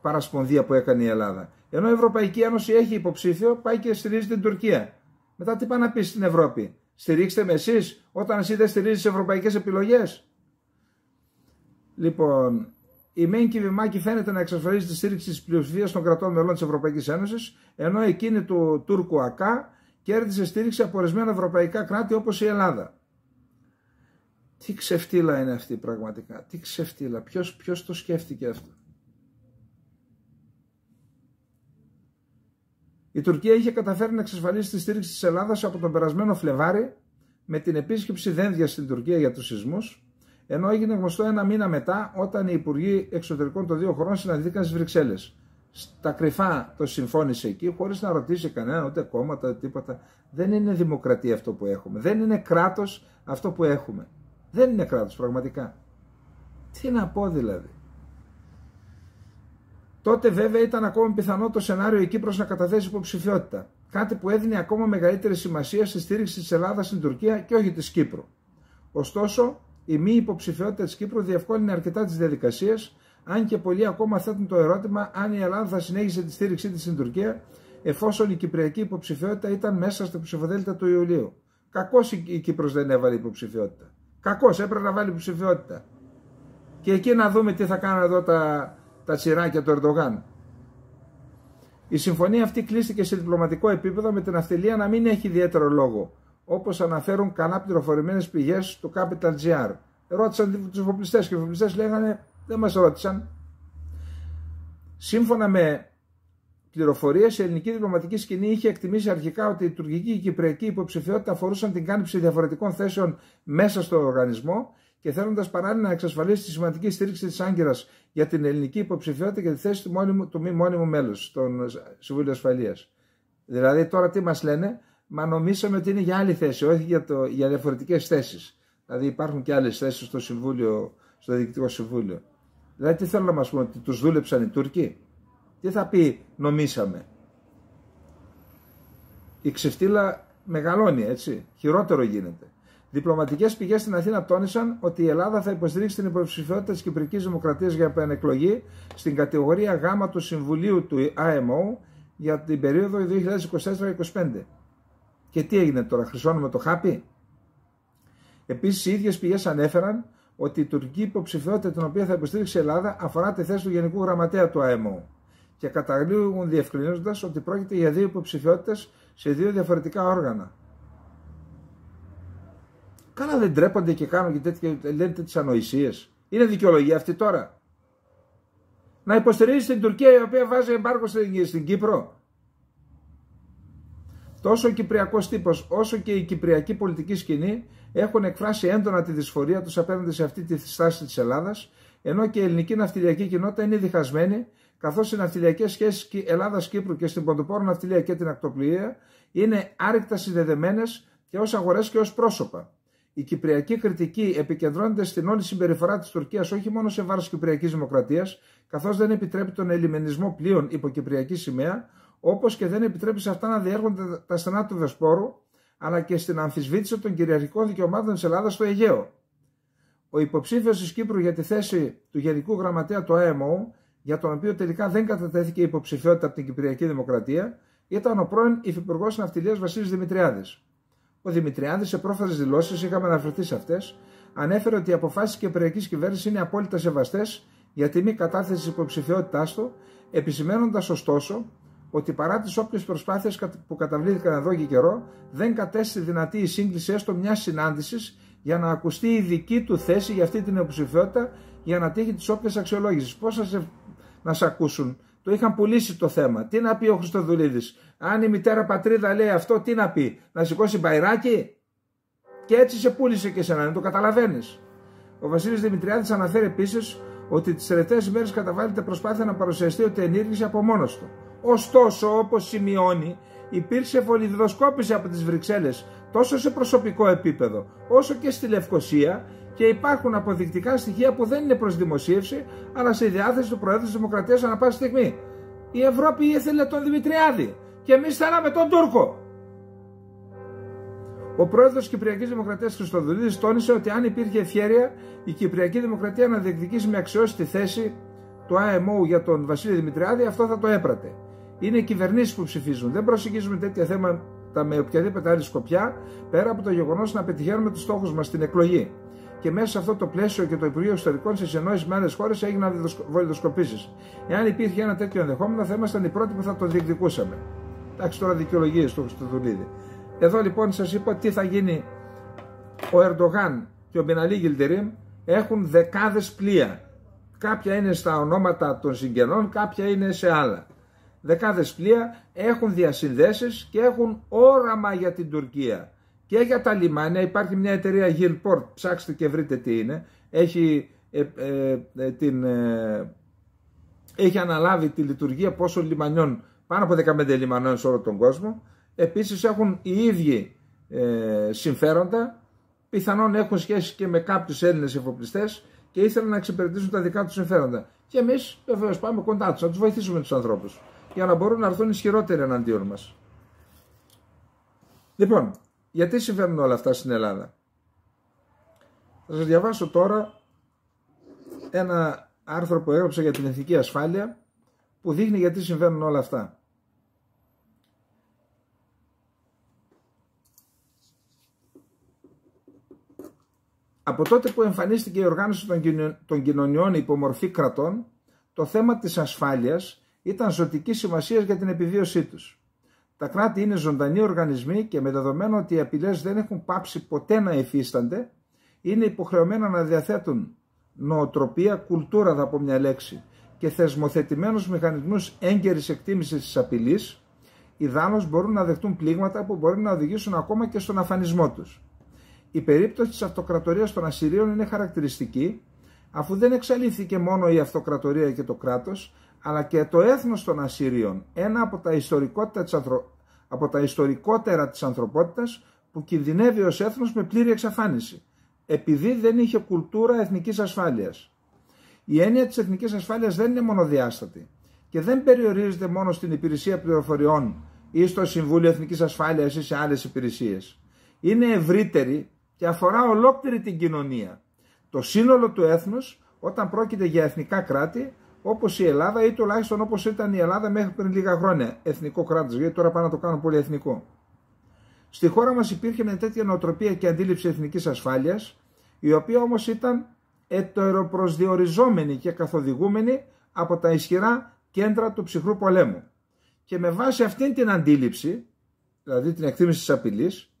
παρασπονδία που έκανε η Ελλάδα. Ενώ η Ευρωπαϊκή Ένωση έχει υποψήφιο, πάει και στηρίζει την Τουρκία. Μετά τι πάει να πει στην Ευρώπη? Στηρίξτε με εσείς, όταν εσύ δεν στηρίζεις τις ευρωπαϊκές επιλογές. Λοιπόν, η Μέν Κιβιμάκι φαίνεται να εξασφαλίζει τη στήριξη της πλειοψηφίας των κρατών μελών της Ευρωπαϊκής Ένωσης, ενώ εκείνη του Τούρκου Ακά κέρδισε στήριξη από ορισμένα ευρωπαϊκά κράτη όπως η Ελλάδα. Τι ξεφτύλα είναι αυτή πραγματικά, τι ξεφτύλα, ποιος, ποιος το σκέφτηκε αυτό? Η Τουρκία είχε καταφέρει να εξασφαλίσει τη στήριξη της Ελλάδας από τον περασμένο Φλεβάρι με την επίσκεψη Δένδια στην Τουρκία για τους σεισμούς, ενώ έγινε γνωστό ένα μήνα μετά όταν οι Υπουργοί Εξωτερικών των δύο χωρών συναντήθηκαν στις Βρυξέλλες. Στα κρυφά το συμφώνησε εκεί, χωρίς να ρωτήσει κανένα, ούτε κόμματα, τίποτα. Δεν είναι δημοκρατία αυτό που έχουμε. Δεν είναι κράτος αυτό που έχουμε. Δεν είναι κράτος πραγματικά. Τι να πω δηλαδή. Τότε βέβαια ήταν ακόμα πιθανό το σενάριο η Κύπρος να καταθέσει υποψηφιότητα. Κάτι που έδινε ακόμα μεγαλύτερη σημασία στη στήριξη της Ελλάδας στην Τουρκία και όχι της Κύπρου. Ωστόσο, η μη υποψηφιότητα της Κύπρου διευκόλυνε αρκετά τις διαδικασίες, αν και πολλοί ακόμα θέτουν το ερώτημα αν η Ελλάδα θα συνέχισε τη στήριξή της στην Τουρκία, εφόσον η κυπριακή υποψηφιότητα ήταν μέσα στο ψηφοδέλτα του Ιουλίου. Κακώς η Κύπρος δεν έβαλε υποψηφιότητα. Κακώς έπρεπε να βάλει υποψηφιότητα. Και εκεί να δούμε τι θα κάνουν εδώ τα. τα τσιράκια του Ερντογάν. Η συμφωνία αυτή κλείστηκε σε διπλωματικό επίπεδο με την αυτιλία να μην έχει ιδιαίτερο λόγο, όπως αναφέρουν καλά πληροφορημένες πηγές του Capital. Ρώτησαν τους εφοπλιστές και οι εφοπλιστές λέγανε δεν μας ρώτησαν. Σύμφωνα με πληροφορίες, η ελληνική διπλωματική σκηνή είχε εκτιμήσει αρχικά ότι η τουρκική και η κυπριακή υποψηφιότητα αφορούσαν την κάλυψη διαφορετικών θέσεων μέσα στο οργανισμό, και θέλοντας παράλληλα να εξασφαλίσει τη σημαντική στήριξη της Άγκυρας για την ελληνική υποψηφιότητα και τη θέση του, μόνιμου, του μη μόνιμου μέλους των Συμβούλιο Ασφαλείας. Δηλαδή τώρα τι μας λένε? Μα νομίσαμε ότι είναι για άλλη θέση, όχι για, το, για διαφορετικές θέσεις. Δηλαδή υπάρχουν και άλλες θέσεις στο, συμβούλιο, στο Διοικητικό Συμβούλιο. Δηλαδή τι θέλουν να μας πούνε, ότι τους δούλεψαν οι Τούρκοι? Τι θα πει νομίσαμε? Η ξεφτύλα μεγαλώνει, έτσι, χειρότερο γίνεται. Διπλωματικές πηγές στην Αθήνα τόνισαν ότι η Ελλάδα θα υποστηρίξει την υποψηφιότητα της Κυπρικής Δημοκρατίας για επανεκλογή στην κατηγορία Γ του Συμβουλίου του ΑΕΜΟ για την περίοδο είκοσι είκοσι τέσσερα είκοσι πέντε. Και τι έγινε τώρα, χρυσώνουμε το χάπι? Επίσης, οι ίδιες πηγές ανέφεραν ότι η τουρκική υποψηφιότητα την οποία θα υποστήριξει η Ελλάδα αφορά τη θέση του Γενικού Γραμματέα του ΑΕΜΟ και καταλήγουν διευκρινίζοντας ότι πρόκειται για δύο υποψηφιότητες σε δύο διαφορετικά όργανα. Καλά δεν τρέπονται και κάνουν και τέτοιες ανοησίες? Είναι δικαιολογία αυτή τώρα. Να υποστηρίζει την Τουρκία η οποία βάζει εμπάργκο στην, στην Κύπρο. Τόσο ο κυπριακός τύπος όσο και η κυπριακή πολιτική σκηνή έχουν εκφράσει έντονα τη δυσφορία τους απέναντι σε αυτή τη στάση της Ελλάδας, ενώ και η ελληνική ναυτιλιακή κοινότητα είναι διχασμένη, καθώς οι ναυτιλιακές σχέσεις Ελλάδας-Κύπρου και στην ποντοπόρο ναυτιλία και την ακτοπλοεία είναι άρρηκτα συνδεδεμένες και ως αγορές και ως πρόσωπα. Η κυπριακή κριτική επικεντρώνεται στην όλη συμπεριφορά της Τουρκίας όχι μόνο σε βάρος κυπριακής δημοκρατίας, καθώς δεν επιτρέπει τον ελιμενισμό πλοίων υπό κυπριακή σημαία, όπως και δεν επιτρέπει σε αυτά να διέργονται τα στενά του Δεσπόρου, αλλά και στην αμφισβήτηση των κυριαρχικών δικαιωμάτων της Ελλάδας στο Αιγαίο. Ο υποψήφιος της Κύπρου για τη θέση του Γενικού Γραμματέα του ΑΕΜΟ, για τον οποίο τελικά δεν κατατέθηκε υποψηφιότητα από την Κυπριακή Δημοκρατία, ήταν ο πρώην Υφυπουργός Ναυτιλίας Βασίλης Δημητριάδης. Ο Δημητριάδης, σε πρόφατες δηλώσεις, είχαμε αναφερθεί σε αυτές, ανέφερε ότι οι αποφάσεις της Κυπριακής κυβέρνησης είναι απόλυτα σεβαστές για τη μη κατάθεση της υποψηφιότητάς του, επισημαίνοντας ωστόσο ότι παρά τις όποιες προσπάθειες που καταβλήθηκαν εδώ και καιρό, δεν κατέστη δυνατή η σύγκληση έστω μιας συνάντησης για να ακουστεί η δική του θέση για αυτή την υποψηφιότητα για να τύχει τις όποιες αξιολόγησεις. Πώς να σε, να σε ακούσουν, το είχαν πουλήσει το θέμα. Τι να πει ο Χριστοδουλίδης, αν η μητέρα πατρίδα λέει αυτό, τι να πει, να σηκώσει μπαϊράκι. Και έτσι σε πούλησε και εσένα, δεν το καταλαβαίνεις. Ο Βασίλης Δημητριάδης αναφέρει επίσης ότι τις τελευταίες ημέρες καταβάλλεται προσπάθεια να παρουσιαστεί ότι ενήργησε από μόνος του. Ωστόσο, όπως σημειώνει, υπήρξε βολιδοσκόπηση από τις Βρυξέλλες τόσο σε προσωπικό επίπεδο όσο και στη Λευκοσία και υπάρχουν αποδεικτικά στοιχεία που δεν είναι προς δημοσίευση αλλά στη διάθεση του Προέδρου της Δημοκρατίας ανά πάσα στιγμή. Η Ευρώπη ήθελε τον Δημητριάδη και εμείς θέλαμε τον Τούρκο. Ο πρόεδρος της Κυπριακής Δημοκρατίας Χριστοδουλίδης τόνισε ότι αν υπήρχε ευχέρεια η Κυπριακή Δημοκρατία να διεκδικήσει με αξιώσει τη θέση του ΑΕΜΟ για τον Βασίλη Δημητριάδη, αυτό θα το έπρατε. Είναι οι κυβερνήσεις που ψηφίζουν. Δεν προσεγγίζουμε τέτοια θέματα με οποιαδήποτε άλλη σκοπιά, πέρα από το γεγονός να πετυχαίνουμε τους στόχους μας στην εκλογή. Και μέσα σε αυτό το πλαίσιο και το Υπουργείο Εξωτερικών σε συνεννόηση με άλλες χώρες έγιναν βολιδοσκοπήσεις. Εάν υπήρχε ένα τέτοιο ενδεχόμενο, θα ήμασταν οι πρώτοι που θα το διεκδικούσαμε. Εντάξει, τώρα δικαιολογίες του Χριστοδουλίδη. Εδώ λοιπόν σας είπα τι θα γίνει. Ο Ερντογάν και ο Μπεναλί Γιλτερίμ έχουν δεκάδες πλοία. Κάποια είναι στα ονόματα των συγγενών, κάποια είναι σε άλλα. Δεκάδες πλοία έχουν διασυνδέσεις και έχουν όραμα για την Τουρκία. Και για τα λιμάνια υπάρχει μια εταιρεία Γιλπορτ, ψάξτε και βρείτε τι είναι. Έχει, ε, ε, ε, την, ε, έχει αναλάβει τη λειτουργία πόσων λιμανιών, πάνω από δεκαπέντε λιμανιών σε όλο τον κόσμο. Επίσης έχουν οι ίδιοι ε, συμφέροντα, πιθανόν έχουν σχέση και με κάποιους Έλληνες εφοπλιστές και ήθελαν να εξυπηρετήσουν τα δικά τους συμφέροντα. Και εμείς βεβαίως πάμε κοντά τους, να τους βοηθήσουμε τους ανθρώπους, για να μπορούν να έρθουν ισχυρότεροι εναντίον μας. Λοιπόν, γιατί συμβαίνουν όλα αυτά στην Ελλάδα. Θα σας διαβάσω τώρα ένα άρθρο που έγραψα για την εθνική ασφάλεια, που δείχνει γιατί συμβαίνουν όλα αυτά. Από τότε που εμφανίστηκε η οργάνωση των κοινωνιών υπομορφή κρατών, το θέμα της ασφάλειας ήταν ζωτικής σημασίας για την επιβίωσή τους. Τα κράτη είναι ζωντανοί οργανισμοί και με δεδομένο ότι οι απειλές δεν έχουν πάψει ποτέ να υφίστανται, είναι υποχρεωμένα να διαθέτουν νοοτροπία, κουλτούρα θα πω μια λέξη, και θεσμοθετημένους μηχανισμούς έγκαιρης εκτίμησης της απειλής, ιδάλλως μπορούν να δεχτούν πλήγματα που μπορεί να οδηγήσουν ακόμα και στον αφανισμό τους. Η περίπτωση της αυτοκρατορίας των Ασσυρίων είναι χαρακτηριστική, αφού δεν εξαλείφθηκε μόνο η αυτοκρατορία και το κράτος, αλλά και το έθνος των Ασσυρίων, ένα από τα, της ανθρω... από τα ιστορικότερα της ανθρωπότητας που κινδυνεύει ως έθνος με πλήρη εξαφάνιση, επειδή δεν είχε κουλτούρα εθνικής ασφάλειας. Η έννοια της εθνικής ασφάλειας δεν είναι μονοδιάστατη και δεν περιορίζεται μόνο στην υπηρεσία πληροφοριών ή στο Συμβούλιο Εθνικής Ασφάλειας ή σε άλλες υπηρεσίες. Είναι ευρύτερη και αφορά ολόκληρη την κοινωνία, το σύνολο του έθνους όταν πρόκειται για εθνικά κράτη όπως η Ελλάδα ή τουλάχιστον όπως ήταν η Ελλάδα μέχρι πριν λίγα χρόνια, εθνικό κράτος, γιατί τώρα πάνε να το κάνουν πολυεθνικό. Στη χώρα μας υπήρχε μια τέτοια νοοτροπία και αντίληψη εθνικής ασφάλειας, η οποία όμως ήταν ετεροπροσδιοριζόμενη και καθοδηγούμενη από τα ισχυρά κέντρα του ψυχρού πολέμου. Και με βάση αυτήν την αντίληψη, δηλαδή την εκτίμηση της απειλής,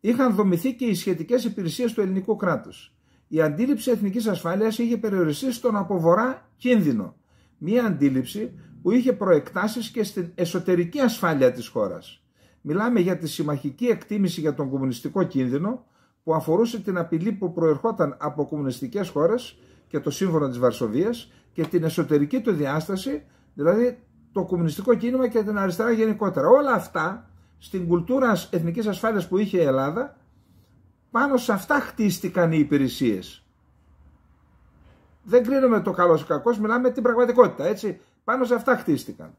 είχαν δομηθεί και οι σχετικές υπηρεσίες του ελληνικού κράτους. η αντίληψη εθνικής ασφάλειας είχε περιοριστεί στον από βορρά κίνδυνο. Μία αντίληψη που είχε προεκτάσεις και στην εσωτερική ασφάλεια της χώρας. Μιλάμε για τη συμμαχική εκτίμηση για τον κομμουνιστικό κίνδυνο που αφορούσε την απειλή που προερχόταν από κομμουνιστικές χώρες και το σύμφωνο της Βαρσοβίας και την εσωτερική του διάσταση, δηλαδή το κομμουνιστικό κίνημα και την αριστερά γενικότερα. Όλα αυτά στην κουλτούρα εθνικής ασφάλειας που είχε η Ελλάδα, πάνω σε αυτά χτίστηκαν οι υπηρεσίες. Δεν κρίνουμε το καλός ή κακός, μιλάμε την πραγματικότητα, έτσι. Πάνω σε αυτά χτίστηκαν.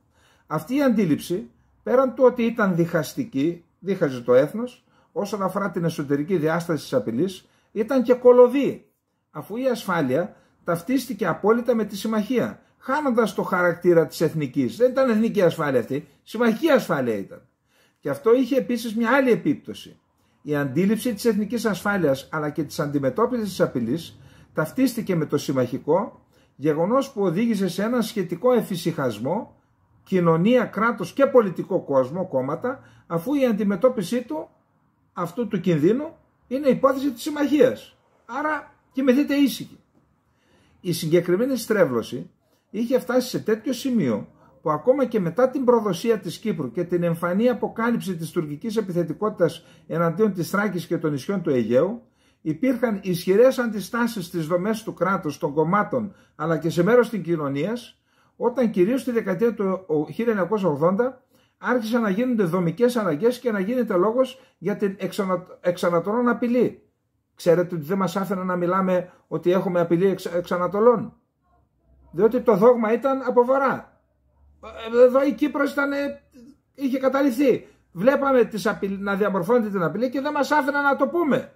Αυτή η αντίληψη, πέραν του ότι ήταν διχαστική, δίχαζε το έθνος, όσον αφορά την εσωτερική διάσταση της απειλής, ήταν και κολωδή, αφού η ασφάλεια ταυτίστηκε απόλυτα με τη συμμαχία, χάνοντας το χαρακτήρα της εθνικής. Δεν ήταν εθνική ασφάλεια αυτή, συμμαχική ασφάλεια ήταν. Και αυτό είχε επίσης μια άλλη επίπτωση. Η αντίληψη της εθνικής ασφάλειας αλλά και της αντιμετώπισης της απειλής ταυτίστηκε με το συμμαχικό, γεγονός που οδήγησε σε έναν σχετικό εφησυχασμό, κοινωνία, κράτος και πολιτικό κόσμο, κόμματα, αφού η αντιμετώπιση του, αυτού του κινδύνου, είναι υπόθεση της συμμαχίας. Άρα κοιμηθείτε ήσυχοι. Η συγκεκριμένη στρέβλωση είχε φτάσει σε τέτοιο σημείο που ακόμα και μετά την προδοσία της Κύπρου και την εμφανή αποκάλυψη της τουρκικής επιθετικότητας εναντίον της Θράκης και των νησιών του Αιγαίου, υπήρχαν ισχυρές αντιστάσεις στις δομές του κράτους, των κομμάτων, αλλά και σε μέρος της κοινωνίας, όταν κυρίως στη δεκαετία του χίλια εννιακόσια ογδόντα άρχισαν να γίνονται δομικές αλλαγές και να γίνεται λόγος για την εξανατολών απειλή. Ξέρετε ότι δεν μας άφηναν να μιλάμε ότι έχουμε απειλή εξ, εξανατολών, διότι το δόγμα ήταν από βορρά. Εδώ η Κύπρος ήταν, είχε καταληφθεί. Βλέπαμε τις απειλ... να διαμορφώνεται την απειλή και δεν μας άφηναν να το πούμε.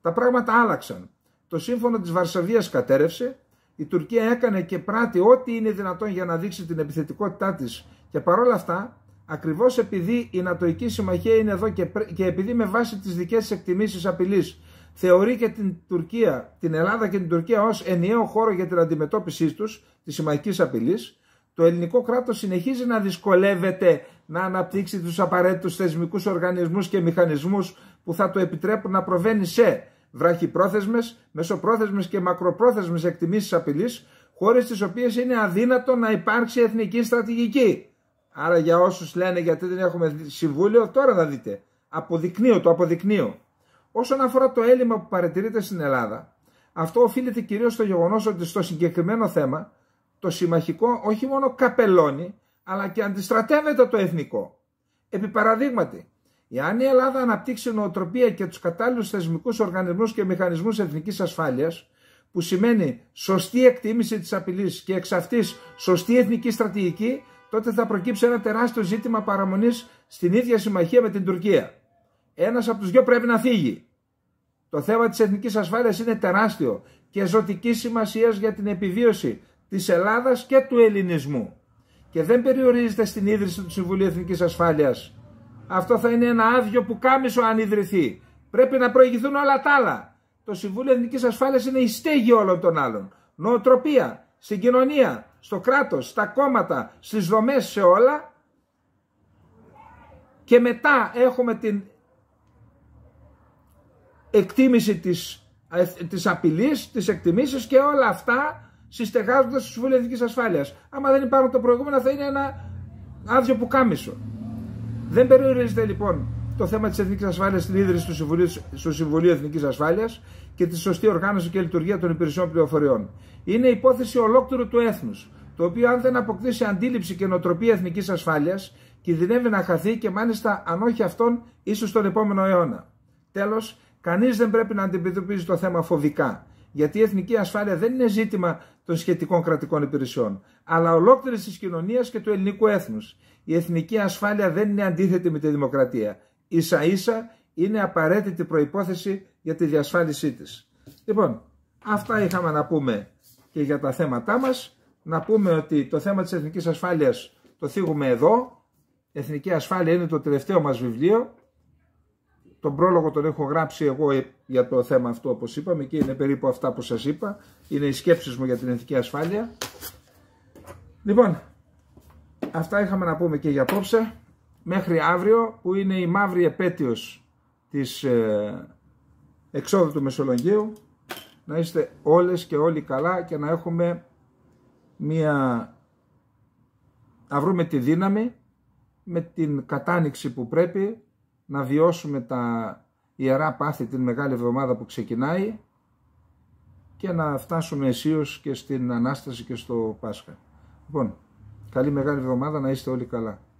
Τα πράγματα άλλαξαν. Το σύμφωνο της Βαρσοβίας κατέρευσε. Η Τουρκία έκανε και πράττει ό,τι είναι δυνατόν για να δείξει την επιθετικότητά της. Και παρόλα αυτά, ακριβώς επειδή η Νατοϊκή Συμμαχία είναι εδώ και, πρέ... και επειδή με βάση τις δικές της εκτιμήσεις απειλής θεωρεί και την, Τουρκία, την Ελλάδα και την Τουρκία ως ενιαίο χώρο για την αντιμετώπιση τους της συμμαχικής απειλής, το ελληνικό κράτος συνεχίζει να δυσκολεύεται να αναπτύξει τους απαραίτητους θεσμικούς οργανισμούς και μηχανισμούς που θα το επιτρέπουν να προβαίνει σε βραχυπρόθεσμες, μεσοπρόθεσμες και μακροπρόθεσμες εκτιμήσεις απειλής, χώρες τις οποίες είναι αδύνατο να υπάρξει εθνική στρατηγική. Άρα για όσους λένε γιατί δεν έχουμε συμβούλιο, τώρα θα δείτε. Αποδεικνύω το αποδεικνύω. Όσον αφορά το έλλειμμα που παρατηρείται στην Ελλάδα, αυτό οφείλεται κυρίως στο γεγονός ότι στο συγκεκριμένο θέμα το συμμαχικό όχι μόνο καπελώνει, αλλά και αντιστρατεύεται το εθνικό. Επί παραδείγματι, εάν η Ελλάδα αναπτύξει νοοτροπία και τους κατάλληλους θεσμικούς οργανισμούς και μηχανισμούς εθνικής ασφάλειας, που σημαίνει σωστή εκτίμηση της απειλής και εξ αυτής σωστή εθνική στρατηγική, τότε θα προκύψει ένα τεράστιο ζήτημα παραμονής στην ίδια συμμαχία με την Τουρκία. Ένας από τους δυο πρέπει να φύγει. Το θέμα της εθνικής ασφάλειας είναι τεράστιο και ζωτικής σημασίας για την επιβίωση της Ελλάδας και του ελληνισμού και δεν περιορίζεται στην ίδρυση του Συμβουλίου Εθνικής Ασφάλειας. Αυτό θα είναι ένα άδειο που κάμισο αν ιδρυθεί. Πρέπει να προηγηθούν όλα τα άλλα. Το Συμβούλιο Εθνικής Ασφάλειας είναι η στέγη όλων των άλλων. Νοοτροπία, στην κοινωνία, στο κράτος, στα κόμματα, στις δομές, σε όλα. Και μετά έχουμε την εκτίμηση της, της απειλής, της εκτιμήσεις και όλα αυτά συστεγάζοντας το Συμβούλιο Εθνικής Ασφάλειας. Άμα δεν υπάρχουν τα προηγούμενα, θα είναι ένα άδειο πουκάμισο. Δεν περιορίζεται λοιπόν το θέμα της Εθνικής Ασφάλειας στην ίδρυση του Συμβουλίου, στο Συμβουλίο Εθνικής Ασφάλειας και τη σωστή οργάνωση και λειτουργία των υπηρεσιών πληροφοριών. Είναι υπόθεση ολόκληρου του έθνους, το οποίο αν δεν αποκτήσει αντίληψη και νοοτροπία εθνικής ασφάλειας, κινδυνεύει να χαθεί και μάλιστα αν όχι αυτόν, ίσως τον επόμενο αιώνα. Τέλος, κανείς δεν πρέπει να αντιμετωπίζει το θέμα φοβικά. Γιατί η εθνική ασφάλεια δεν είναι ζήτημα των σχετικών κρατικών υπηρεσιών, αλλά ολόκληρης της κοινωνίας και του ελληνικού έθνους. Η εθνική ασφάλεια δεν είναι αντίθετη με τη δημοκρατία. Ίσα ίσα είναι απαραίτητη προϋπόθεση για τη διασφάλισή της. Λοιπόν, αυτά είχαμε να πούμε και για τα θέματά μας. Να πούμε ότι το θέμα της εθνικής ασφάλειας το θίγουμε εδώ. Η εθνική ασφάλεια είναι το τελευταίο μας βιβλίο. Τον πρόλογο τον έχω γράψει εγώ για το θέμα αυτό, όπως είπαμε, και είναι περίπου αυτά που σας είπα. Είναι οι σκέψεις μου για την εθνική ασφάλεια. Λοιπόν, αυτά είχαμε να πούμε και για απόψε. Μέχρι αύριο, που είναι η μαύρη επέτειος της ε, εξόδου του Μεσολογγίου. να είστε όλες και όλοι καλά και να έχουμε μία, να βρούμε τη δύναμη με την κατάνυξη που πρέπει να βιώσουμε τα ιερά πάθη την Μεγάλη Εβδομάδα που ξεκινάει και να φτάσουμε αισίως και στην Ανάσταση και στο Πάσχα. Λοιπόν, καλή Μεγάλη Εβδομάδα, να είστε όλοι καλά.